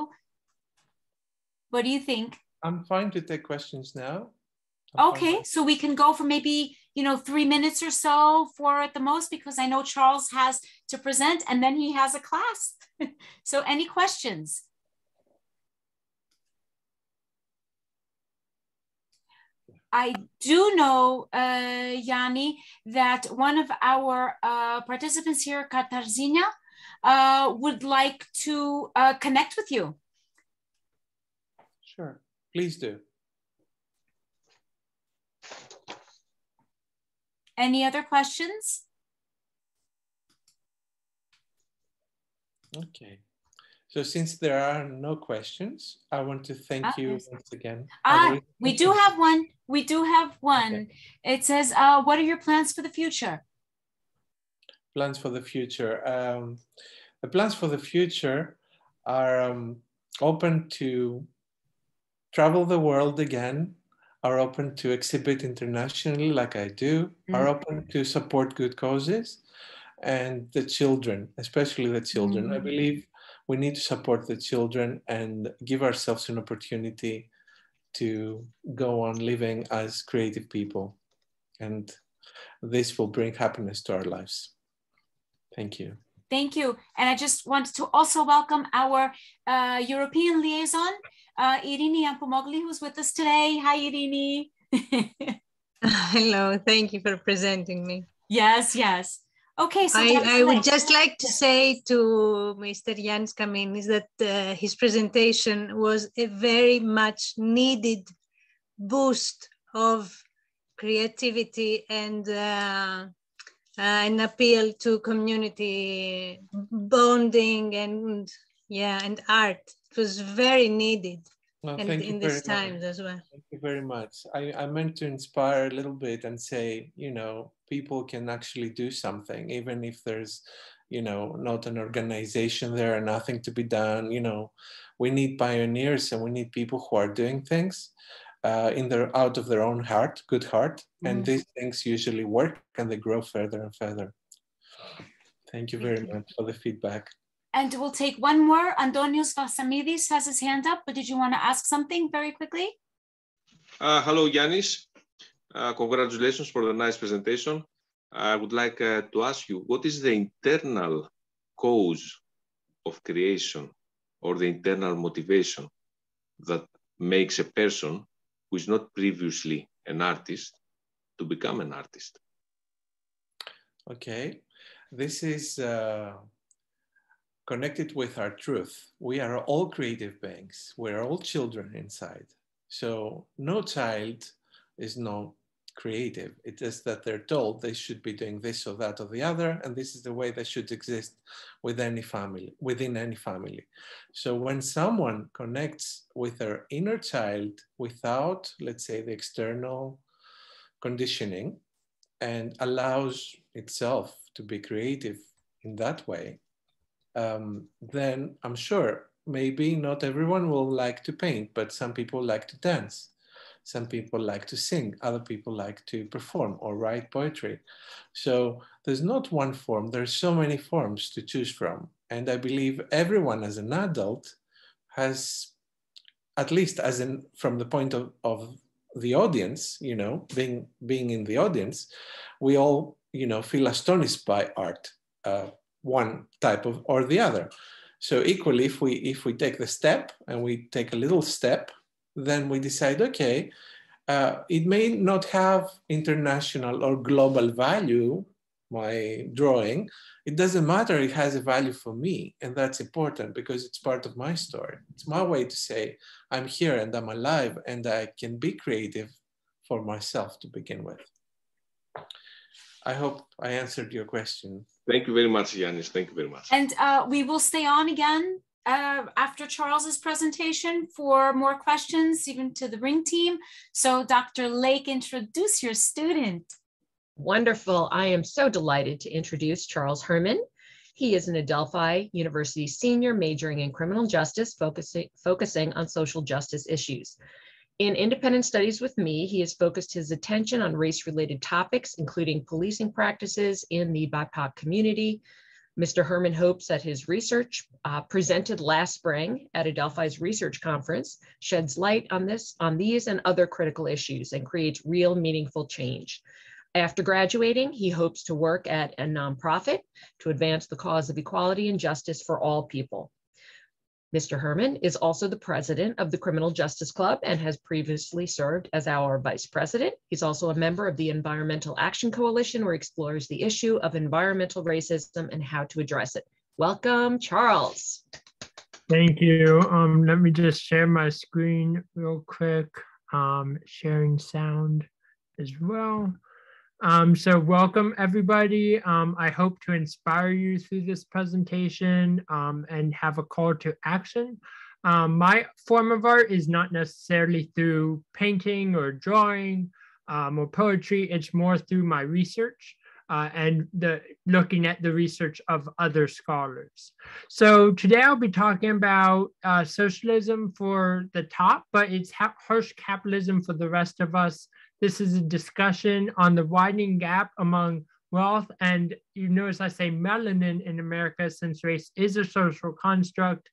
What do you think? I'm fine to take questions now. Okay, so we can go for maybe, you know, 3 minutes or so, 4 at the most, because I know Charles has to present and then he has a class. So any questions? I do know, Yanni, that one of our participants here, Katarzyna, would like to connect with you. Sure, please do. Any other questions? Okay. So since there are no questions, I want to thank you once again. We do have one. We do have one. Okay. It says, what are your plans for the future? Plans for the future. The plans for the future are open to travel the world again, are open to exhibit internationally like I do, are open to support good causes, and the children, especially the children. I believe we need to support the children and give ourselves an opportunity to go on living as creative people. And this will bring happiness to our lives. Thank you. Thank you. And I just want to also welcome our European liaison, Irini Ampomogli, who's with us today. Hi, Irini. Hello, thank you for presenting me. Yes, yes. Okay, so I would just like to say to Mr. Yiannis Kaminis that his presentation was a very much needed boost of creativity and an appeal to community bonding and and art. It was very needed. Well, and in these times as well. Thank you very much. I meant to inspire a little bit and say, you know, people can actually do something, even if there's, you know, not an organization there and nothing to be done. You know, we need pioneers and we need people who are doing things out of their own heart, good heart. Mm-hmm. And these things usually work and they grow further and further. Thank you very much for the feedback. And we'll take one more. Antonios Varsamidis has his hand up, but did you want to ask something very quickly? Hello, Yiannis. Congratulations for the nice presentation. I would like to ask you, what is the internal cause of creation or the internal motivation that makes a person who is not previously an artist to become an artist? Okay, this is... connected with our truth. We are all creative beings. We're all children inside. So no child is not creative. It is that they're told they should be doing this or that or the other, and this is the way they should exist with any family, within any family. So when someone connects with their inner child without, let's say, the external conditioning and allows itself to be creative in that way, then I'm sure maybe not everyone will like to paint, but some people like to dance, some people like to sing, other people like to perform or write poetry. So there's not one form, there's so many forms to choose from. And I believe everyone as an adult has, at least as in from the point of the audience, you know, being in the audience, we all, you know, feel astonished by art. One type of or the other. So equally, if we take the step and we take a little step, then we decide, okay, it may not have international or global value, my drawing. It doesn't matter, it has a value for me. And that's important because it's part of my story. It's my way to say, I'm here and I'm alive and I can be creative for myself to begin with. I hope I answered your question. Thank you very much, Yiannis. Thank you very much. And we will stay on again after Charles's presentation for more questions, even to the ring team. So Dr. Lake, introduce your student. Wonderful. I am so delighted to introduce Charles Herman. He is an Adelphi University senior majoring in criminal justice, focusing on social justice issues. In independent studies with me, he has focused his attention on race-related topics, including policing practices in the BIPOC community. Mr. Herman hopes that his research presented last spring at Adelphi's research conference sheds light on these and other critical issues and creates real meaningful change. After graduating, he hopes to work at a nonprofit to advance the cause of equality and justice for all people. Mr. Herman is also the president of the Criminal Justice Club and has previously served as our vice president. He's also a member of the Environmental Action Coalition, where he explores the issue of environmental racism and how to address it. Welcome, Charles. Thank you. Let me just share my screen real quick. Sharing sound as well. So welcome everybody. I hope to inspire you through this presentation and have a call to action. My form of art is not necessarily through painting or drawing or poetry. It's more through my research and looking at the research of other scholars. So today I'll be talking about socialism for the top, but it's harsh capitalism for the rest of us. This is a discussion on the widening gap among wealth, and you notice I say melanin in America, since race is a social construct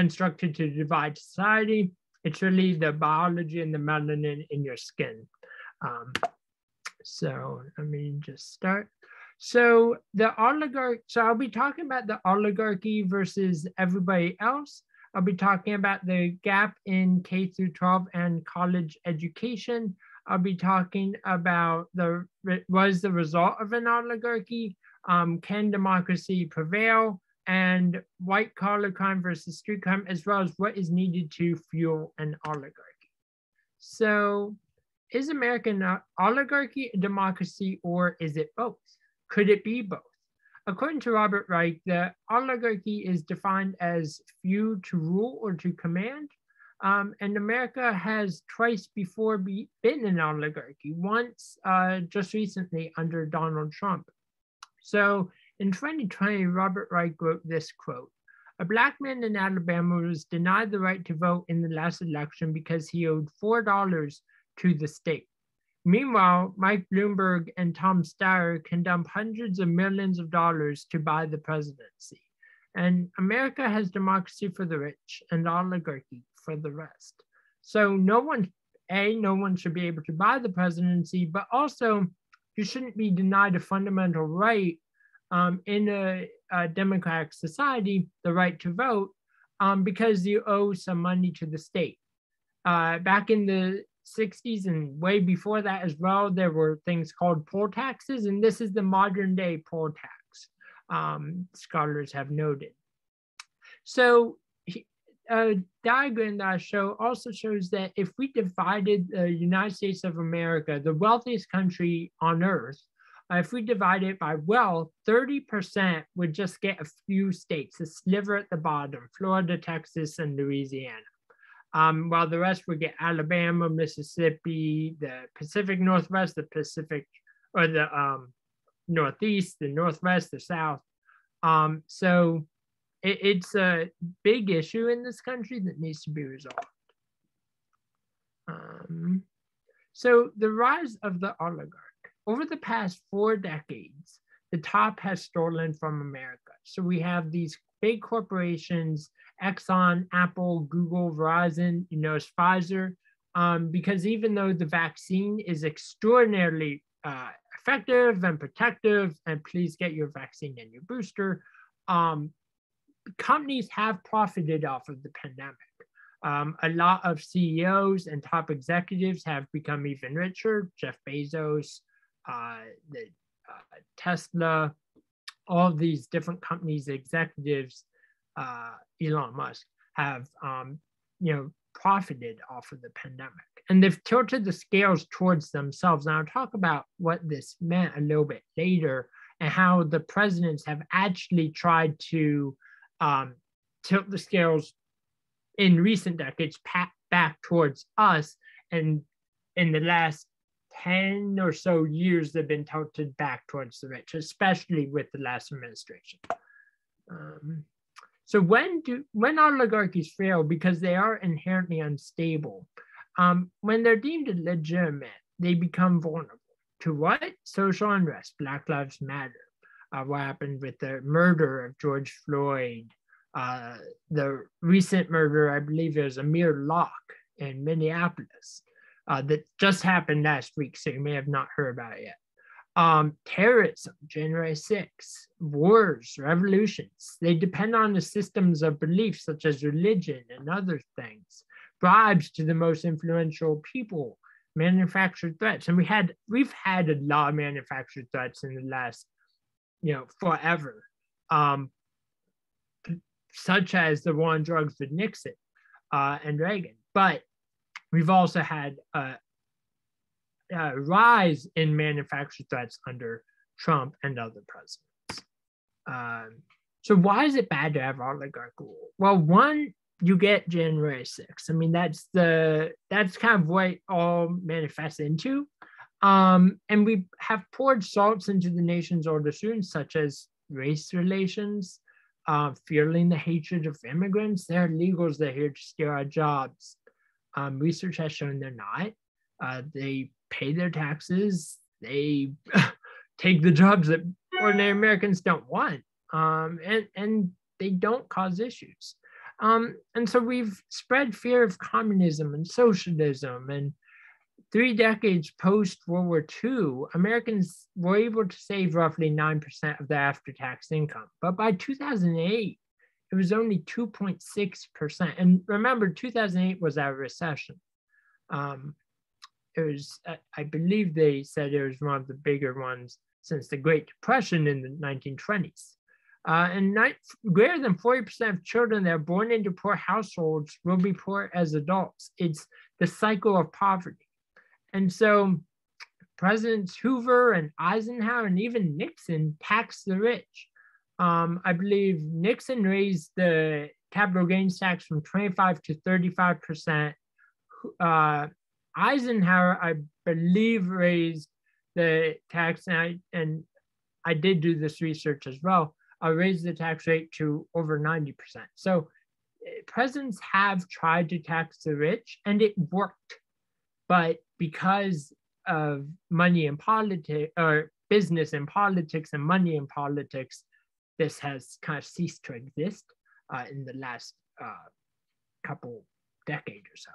constructed to divide society. It's really the biology and the melanin in your skin. So let me just start. So the oligarchy, so I'll be talking about the oligarchy versus everybody else. I'll be talking about the gap in K through 12 and college education. I'll be talking about was the result of an oligarchy, can democracy prevail, and white collar crime versus street crime, as well as what is needed to fuel an oligarchy. So Is America an oligarchy, a democracy, or is it both? Could it be both? According to Robert Reich, the oligarchy is defined as few to rule or to command. And America has twice before been an oligarchy, once just recently under Donald Trump. So in 2020, Robert Reich wrote this quote, "A black man in Alabama was denied the right to vote in the last election because he owed $4 to the state. Meanwhile, Mike Bloomberg and Tom Steyer can dump hundreds of millions of dollars to buy the presidency. And America has democracy for the rich and oligarchy for the rest." So no one should be able to buy the presidency, but also you shouldn't be denied a fundamental right in a democratic society, the right to vote, because you owe some money to the state. Back in the 60s and way before that as well, there were things called poll taxes, and this is the modern day poll tax, scholars have noted. So a diagram that I show also shows that if we divided the United States of America, the wealthiest country on earth, if we divide it by wealth, 30% would just get a few states, a sliver at the bottom, Florida, Texas, and Louisiana. While the rest would get Alabama, Mississippi, the Pacific Northwest, the Pacific, or the Northeast, the Northwest, the South. So it's a big issue in this country that needs to be resolved. So the rise of the oligarch. Over the past 4 decades, the top has stolen from America. So we have these big corporations, Exxon, Apple, Google, Verizon, Pfizer, because even though the vaccine is extraordinarily effective and protective, and please get your vaccine and your booster, companies have profited off of the pandemic. A lot of CEOs and top executives have become even richer. Jeff Bezos, Tesla, all these different companies, executives, Elon Musk have, profited off of the pandemic. And they've tilted the scales towards themselves. And I'll talk about what this meant a little bit later and how the presidents have actually tried to tilt the scales in recent decades back towards us. And in the last 10 or so years, they've been tilted back towards the rich, especially with the last administration. So when oligarchies fail, because they are inherently unstable, when they're deemed illegitimate, they become vulnerable to what? Social unrest, Black Lives Matter, what happened with the murder of George Floyd, the recent murder, I believe it was Amir Locke in Minneapolis, that just happened last week, so you may have not heard about it yet. Terrorism, January 6th, wars, revolutions. They depend on the systems of belief, such as religion and other things. Bribes to the most influential people, manufactured threats. And we've had a lot of manufactured threats in the last, forever, such as the war on drugs with Nixon and Reagan. But we've also had a rise in manufactured threats under Trump and other presidents. So why is it bad to have oligarchy? Well, one, you get January 6th. I mean, that's kind of what it all manifests into. And we have poured salts into the nation's older students, such as race relations, fueling the hatred of immigrants. They're illegals, they're here to steal our jobs. Research has shown they're not. They pay their taxes, they take the jobs that ordinary Americans don't want, and they don't cause issues. And so we've spread fear of communism and socialism, and 3 decades post-World War II, Americans were able to save roughly 9% of their after-tax income. But by 2008, it was only 2.6%. And remember, 2008 was our recession. It was, I believe they said it was one of the bigger ones since the Great Depression in the 1920s. And greater than 40% of children that are born into poor households will be poor as adults. It's the cycle of poverty. And so Presidents Hoover and Eisenhower and even Nixon taxed the rich. I believe Nixon raised the capital gains tax from 25 to 35%. Eisenhower, I believe, raised the tax, and I did do this research as well, raised the tax rate to over 90%. So presidents have tried to tax the rich, and it worked. But because of money and politics, or business and politics and money and politics, this has kind of ceased to exist in the last couple decades or so.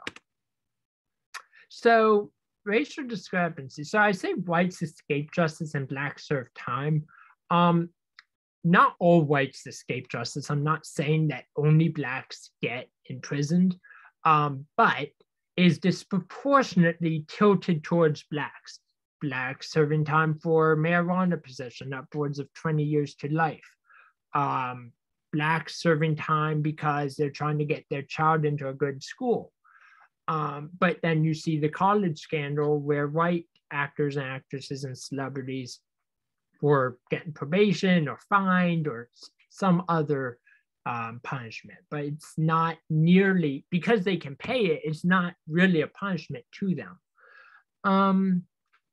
So racial discrepancy. So I say whites escape justice and blacks serve time. Not all whites escape justice. I'm not saying that only blacks get imprisoned, but is disproportionately tilted towards blacks. Blacks serving time for marijuana possession, upwards of 20 years to life. Blacks serving time because they're trying to get their child into a good school. But then you see the college scandal where white actors and actresses and celebrities were getting probation or fined or some other punishment, but it's not nearly, because they can pay it, it's not really a punishment to them.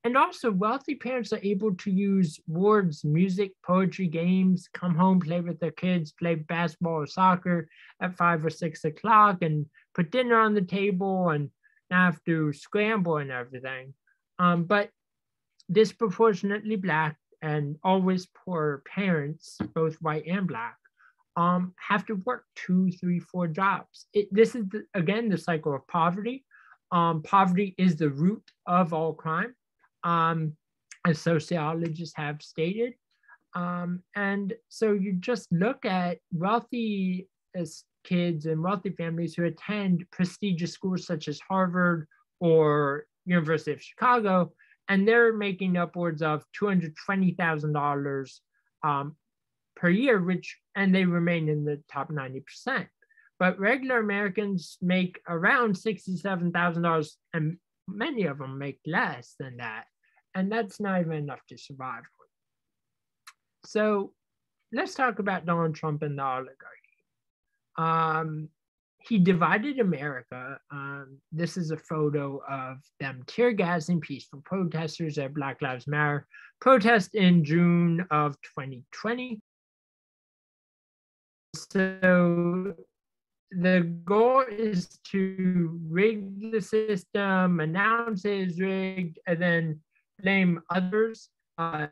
And also wealthy parents are able to use awards, music, poetry, games, come home, play with their kids, play basketball or soccer at 5 or 6 o'clock and put dinner on the table and not have to scramble and everything. But disproportionately black and always poor parents, both white and black, have to work 2, 3, 4 jobs. This is, again, the cycle of poverty. Poverty is the root of all crime, as sociologists have stated. And so you just look at wealthy kids and wealthy families who attend prestigious schools such as Harvard or University of Chicago, and they're making upwards of $220,000 per year, and they remain in the top 90%. But regular Americans make around $67,000, and many of them make less than that. And that's not even enough to survive. So let's talk about Donald Trump and the oligarchy. He divided America. This is a photo of them tear gassing peaceful protesters at Black Lives Matter protest in June of 2020. So the goal is to rig the system, announce it is rigged, and then blame others. And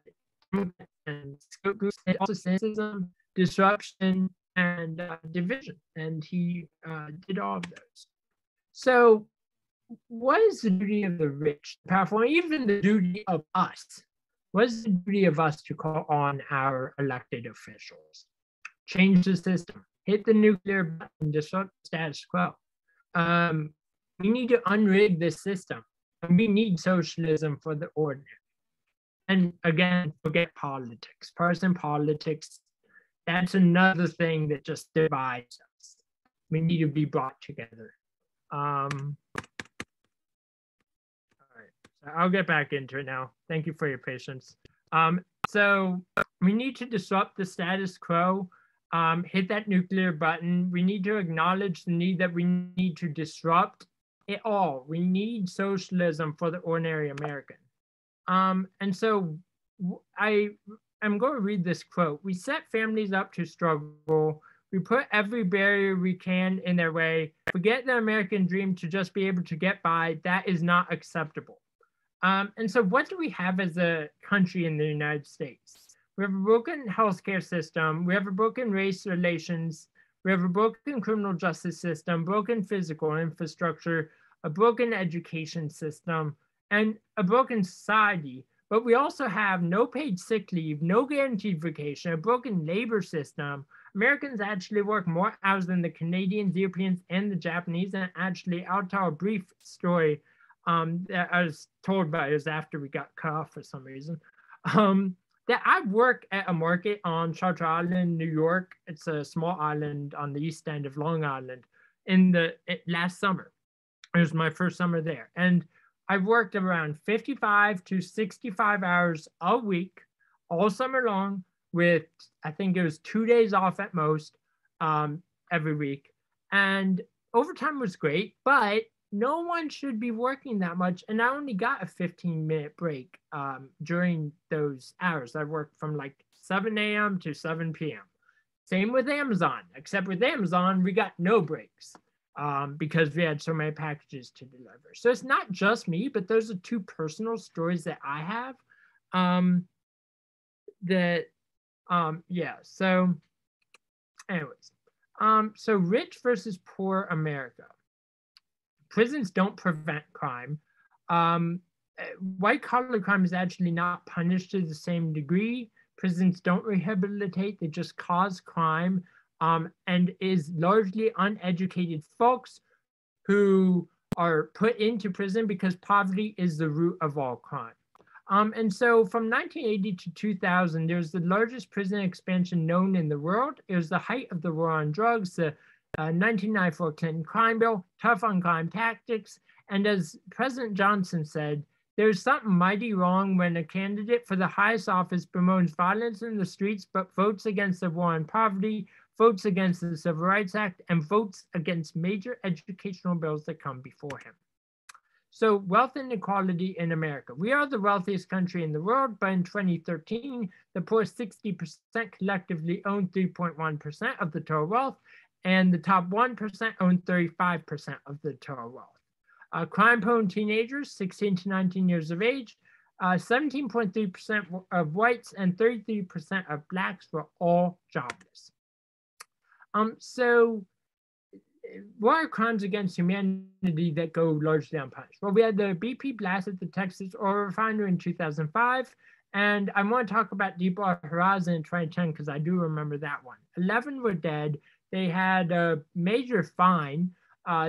also cynicism, disruption, and division, and he did all of those. So what is the duty of the rich, powerful, and even the duty of us? What is the duty of us to call on our elected officials? Change the system, hit the nuclear button, disrupt the status quo. We need to unrig this system, and we need socialism for the ordinary. And again, forget politics, partisan politics. That's another thing that just divides us. We need to be brought together. All right, so I'll get back into it now. Thank you for your patience. So we need to disrupt the status quo, hit that nuclear button. We need to acknowledge the need that we need to disrupt it all. We need socialism for the ordinary American. And so I'm going to read this quote. We set families up to struggle. We put every barrier we can in their way. Forget the American dream to just be able to get by. That is not acceptable. And so what do we have as a country in the United States? We have a broken healthcare system. We have a broken race relations. We have a broken criminal justice system, broken physical infrastructure, a broken education system, and a broken society. But we also have no paid sick leave, no guaranteed vacation, a broken labor system. Americans actually work more hours than the Canadians, Europeans, and the Japanese. And actually, I'll tell a brief story that I was told about. It was after we got cut off for some reason. That I work at a market on Charter Island, New York. It's a small island on the east end of Long Island last summer. It was my first summer there. And I've worked around 55 to 65 hours a week, all summer long, with, I think it was 2 days off at most every week. And overtime was great, but no one should be working that much. And I only got a 15-minute break during those hours. I worked from like 7 a.m. to 7 p.m. Same with Amazon, except with Amazon, we got no breaks because we had so many packages to deliver. So it's not just me, but those are two personal stories that I have. So anyways, so rich versus poor America. Prisons don't prevent crime. White collar crime is actually not punished to the same degree. Prisons don't rehabilitate, they just cause crime, and is largely uneducated folks who are put into prison because poverty is the root of all crime. And so from 1980 to 2000, there's the largest prison expansion known in the world. It was the height of the war on drugs, the 1994 Clinton crime bill, tough on crime tactics. And as President Johnson said, there's something mighty wrong when a candidate for the highest office bemoans violence in the streets, but votes against the war on poverty, votes against the Civil Rights Act, and votes against major educational bills that come before him. So wealth inequality in America. We are the wealthiest country in the world, but in 2013, the poor 60% collectively owned 3.1% of the total wealth, and the top 1% owned 35% of the total wealth. Crime-prone teenagers, 16 to 19 years of age, 17.3% of whites and 33% of blacks were all jobless. So what are crimes against humanity that go largely unpunished? Well, we had the BP blast at the Texas oil refinery in 2005, and I want to talk about Deepwater Horizon in 2010 because I do remember that one. 11 were dead. They had a major fine.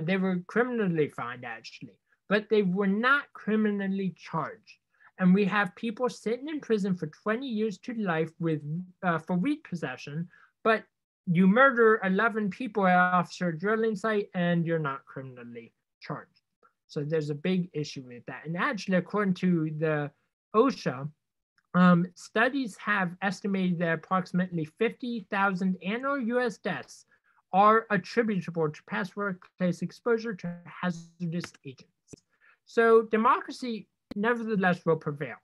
They were criminally fined, actually, but they were not criminally charged. And we have people sitting in prison for 20 years to life with for weed possession, but you murder 11 people at an offshore drilling site and you're not criminally charged. So there's a big issue with that. And actually, according to the OSHA, studies have estimated that approximately 50,000 annual US deaths are attributable to past workplace exposure to hazardous agents. So democracy, nevertheless, will prevail.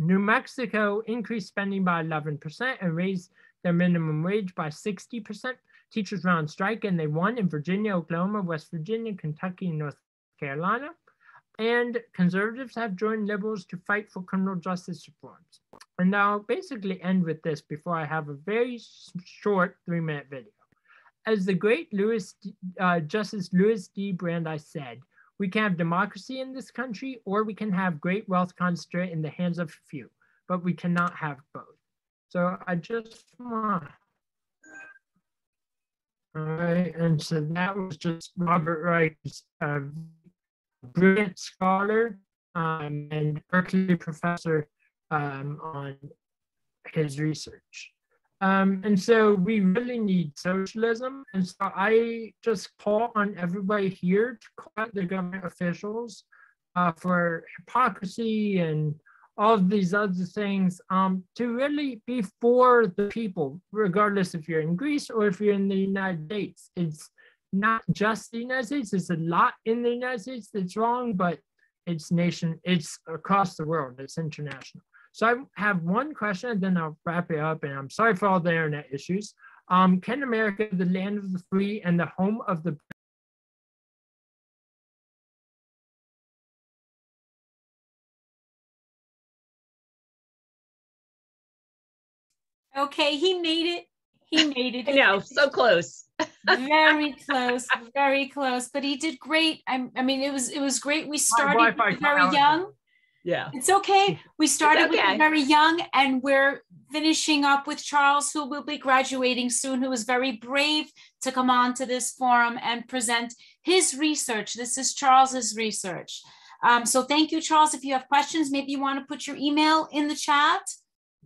New Mexico increased spending by 11% and raised their minimum wage by 60%. Teachers were on strike and they won in Virginia, Oklahoma, West Virginia, Kentucky, and North Carolina. And conservatives have joined liberals to fight for criminal justice reforms. And I'll basically end with this before I have a very short 3-minute video. As the great Justice Louis D. Brandeis said, we can have democracy in this country, or we can have great wealth concentrated in the hands of a few, but we cannot have both. So I just want, all right, and so that was just Robert Reich's brilliant scholar and Berkeley professor on his research. And so we really need socialism. And so I just call on everybody here to call out the government officials for hypocrisy and all of these other things to really be for the people, regardless if you're in Greece or if you're in the United States. It's not just the United States. There's a lot in the United States that's wrong, but it's across the world, it's international. So I have one question, and then I'll wrap it up, and I'm sorry for all the internet issues. Can America, the land of the free and the home of the... Okay, he made it. He made it. I know, so close. Very close, very close. But he did great. I mean, it was great. We started very young. Yeah, it's okay. We started with very young, and we're finishing up with Charles, who will be graduating soon, who was very brave to come on to this forum and present his research. This is Charles's research. So thank you, Charles. If you have questions, maybe you want to put your email in the chat.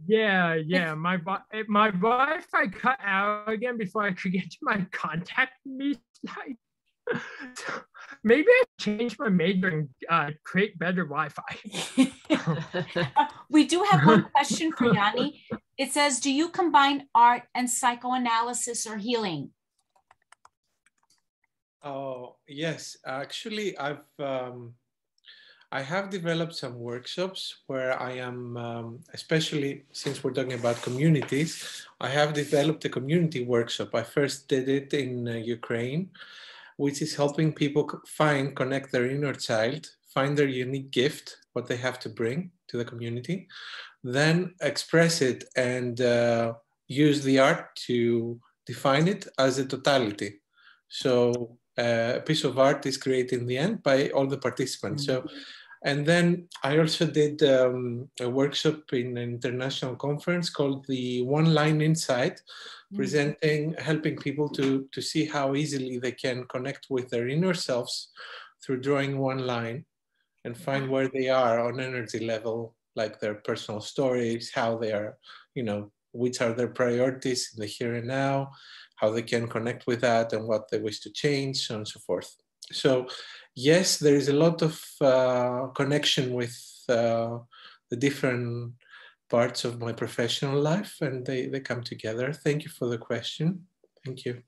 Yeah. My Wi-Fi cut out again before I could get to my contact me slide. So maybe I change my major and create better Wi-Fi. We do have one question for Yanni. It says, do you combine art and psychoanalysis or healing? Oh, yes. Actually, I have developed some workshops where I am, especially since we're talking about communities, I have developed a community workshop. I first did it in Ukraine, which is helping people connect their inner child, find their unique gift, what they have to bring to the community, then express it and use the art to define it as a totality. So a piece of art is created in the end by all the participants. Mm-hmm. So, and then I also did a workshop in an international conference called the One Line Insight, mm-hmm. helping people to see how easily they can connect with their inner selves through drawing one line and find where they are on energy level, like their personal stories, how they are, you know, which are their priorities in the here and now, how they can connect with that and what they wish to change, so on and so forth. So yes, there is a lot of connection with the different parts of my professional life, and they come together. Thank you for the question. Thank you.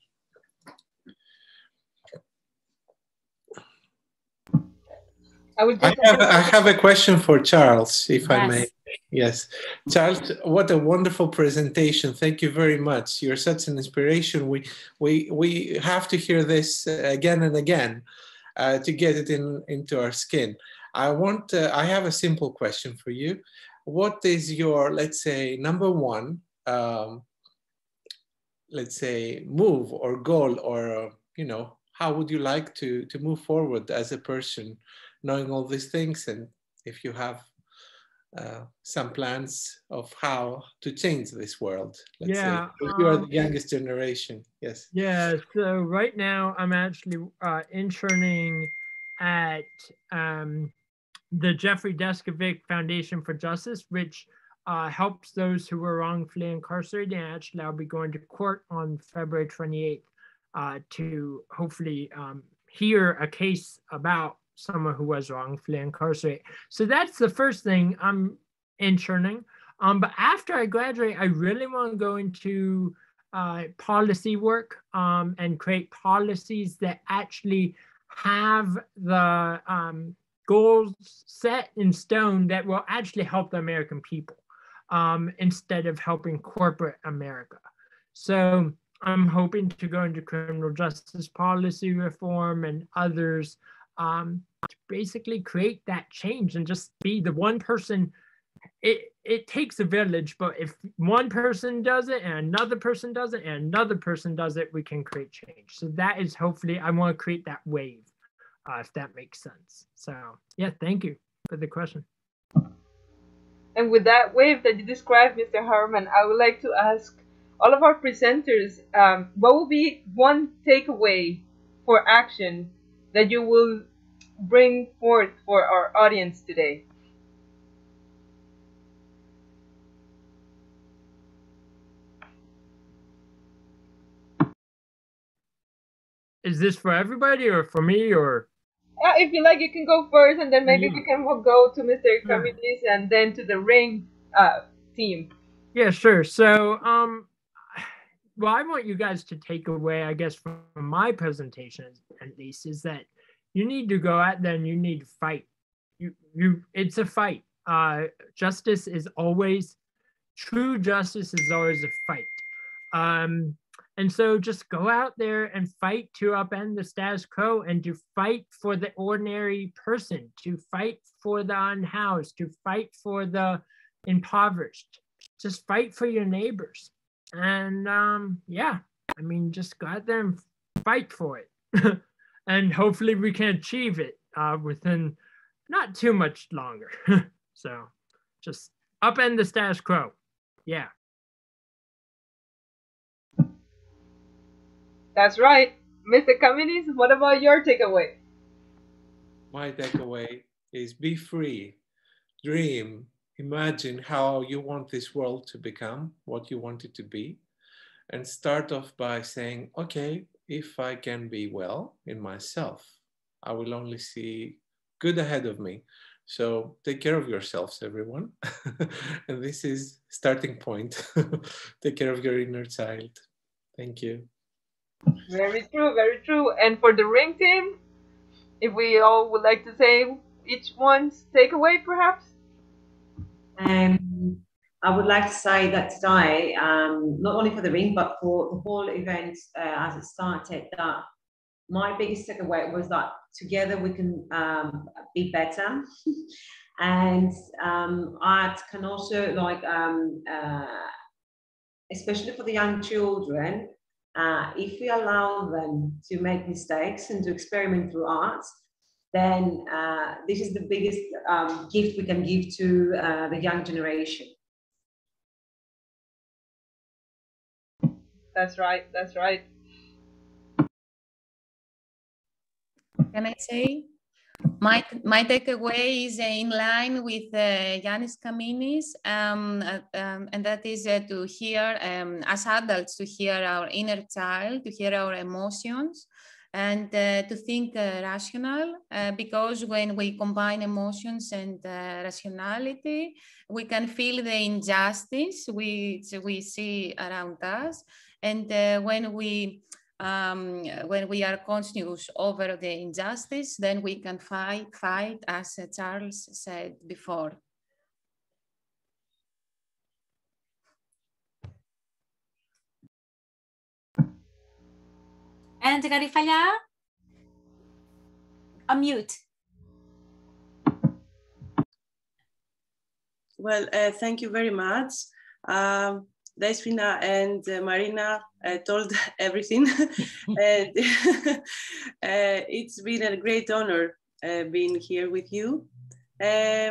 I have a question for Charles, if I may. Yes. Charles, what a wonderful presentation. Thank you very much. You're such an inspiration. We have to hear this again and again to get it into our skin. I have a simple question for you. What is your, let's say, number one, let's say, move or goal, or, you know, how would you like to move forward as a person, knowing all these things, and if you have some plans of how to change this world, let's say. You are the youngest generation, yes. Yeah, so right now I'm actually interning at the Jeffrey Deskovic Foundation for Justice, which helps those who were wrongfully incarcerated, and actually I'll be going to court on February 28th to hopefully hear a case about someone who was wrongfully incarcerated. So that's the first thing I'm interning. But after I graduate, I really want to go into policy work and create policies that actually have the goals set in stone that will actually help the American people instead of helping corporate America. So I'm hoping to go into criminal justice policy reform and others, to basically create that change and just be the one person. It takes a village, but if one person does it and another person does it and another person does it, we can create change. So that is hopefully, I want to create that wave, if that makes sense. So yeah, thank you for the question. And with that wave that you described, Mr. Harman, I would like to ask all of our presenters, what will be one takeaway for action that you will bring forth for our audience today? Is this for everybody or for me, or? If you like, you can go first, and then maybe we can go to Mr. Kaminis and then to the Ring team. Yeah, sure. So, well, I want you guys to take away, I guess, from my presentation at least, is that you need to go out there and you need to fight. It's a fight. Justice is always, true justice is always a fight. And so just go out there and fight to upend the status quo and to fight for the ordinary person, to fight for the unhoused, to fight for the impoverished. Just fight for your neighbors. And yeah, I mean, just go out there and fight for it. And hopefully we can achieve it within not too much longer. So just upend the status quo. Yeah. That's right. Mr. Kaminis, what about your takeaway? My takeaway is be free, dream, imagine how you want this world to become, what you want it to be, and start off by saying, okay, if I can be well in myself, I will only see good ahead of me. So take care of yourselves, everyone. And this is starting point. Take care of your inner child. Thank you. Very true, very true. And for the ring team, if we all would like to say each one's takeaway, perhaps? I would like to say that today, not only for the ring, but for the whole event as it started, that my biggest takeaway was that together we can be better. And art can also, like, especially for the young children, if we allow them to make mistakes and to experiment through art, then this is the biggest gift we can give to the young generation. That's right, that's right. Can I say? My takeaway is in line with Yiannis Kaminis, and that is to hear, as adults, to hear our inner child, to hear our emotions, and to think rational, because when we combine emotions and rationality, we can feel the injustice which we see around us. And when we are conscious over the injustice, then we can fight, as Charles said before. And Garyfalia, unmute. Well, thank you very much. Despina and Marina told everything. And, it's been a great honor being here with you. I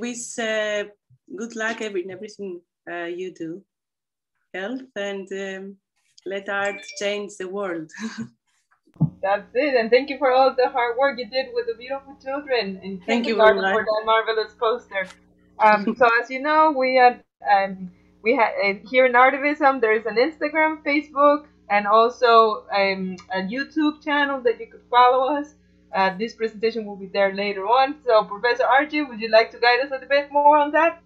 wish good luck in everything you do, health, and let art change the world. That's it, and thank you for all the hard work you did with the beautiful children. And thank you very much for that marvelous poster. So as you know, we had here in Artivism, there is an Instagram, Facebook, and also a YouTube channel that you could follow us. This presentation will be there later on. So, Professor Archie, would you like to guide us a little bit more on that?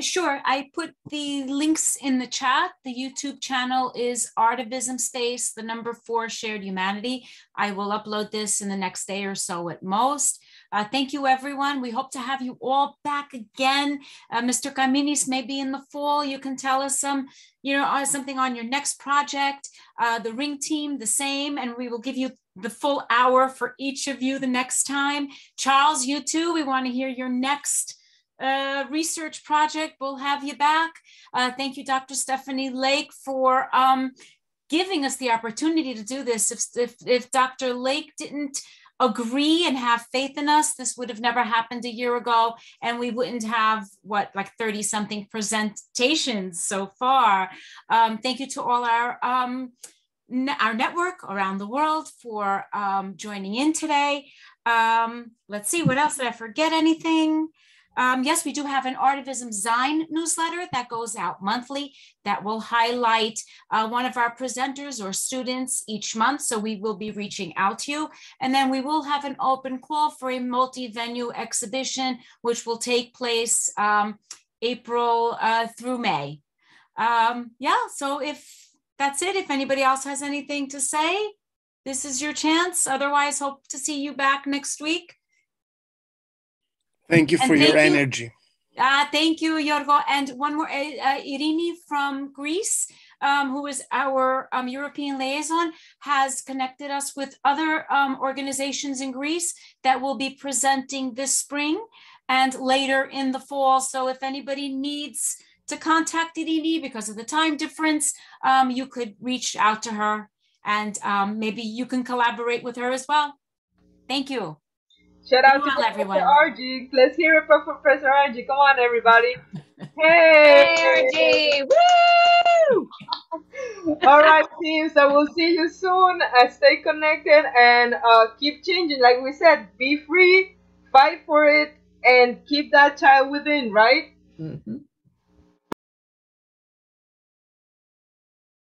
Sure. I put the links in the chat. The YouTube channel is Artivism Space, the #4 Shared Humanity. I will upload this in the next day or so at most. Thank you, everyone. We hope to have you all back again. Mr. Kaminis, maybe in the fall, you can tell us some, something on your next project. The ring team, the same, and we will give you the full hour for each of you the next time. Charles, you too. We want to hear your next research project. We'll have you back. Thank you, Dr. Stephanie Lake, for giving us the opportunity to do this. If Dr. Lake didn't agree and have faith in us, this would have never happened a year ago, and we wouldn't have, what, like 30-something presentations so far. Thank you to all our network around the world for joining in today. Let's see, what else? Did I forget anything? Yes, we do have an Artivism Zine newsletter that goes out monthly that will highlight one of our presenters or students each month. So we will be reaching out to you. And then we will have an open call for a multi-venue exhibition, which will take place April through May. Yeah, so if that's it, if anybody else has anything to say, this is your chance. Otherwise, hope to see you back next week. Thank you for your energy. Thank you, Yorgo. And one more, Irini from Greece, who is our European liaison, has connected us with other organizations in Greece that will be presenting this spring and later in the fall. So if anybody needs to contact Irini because of the time difference, you could reach out to her, and maybe you can collaborate with her as well. Thank you. Shout out to everyone. Argy. Let's hear it for Professor Argy. Come on, everybody. Hey, Argy. Woo! All right, team. So we'll see you soon. Stay connected and keep changing. Like we said, be free, fight for it, and keep that child within, right? Mm-hmm.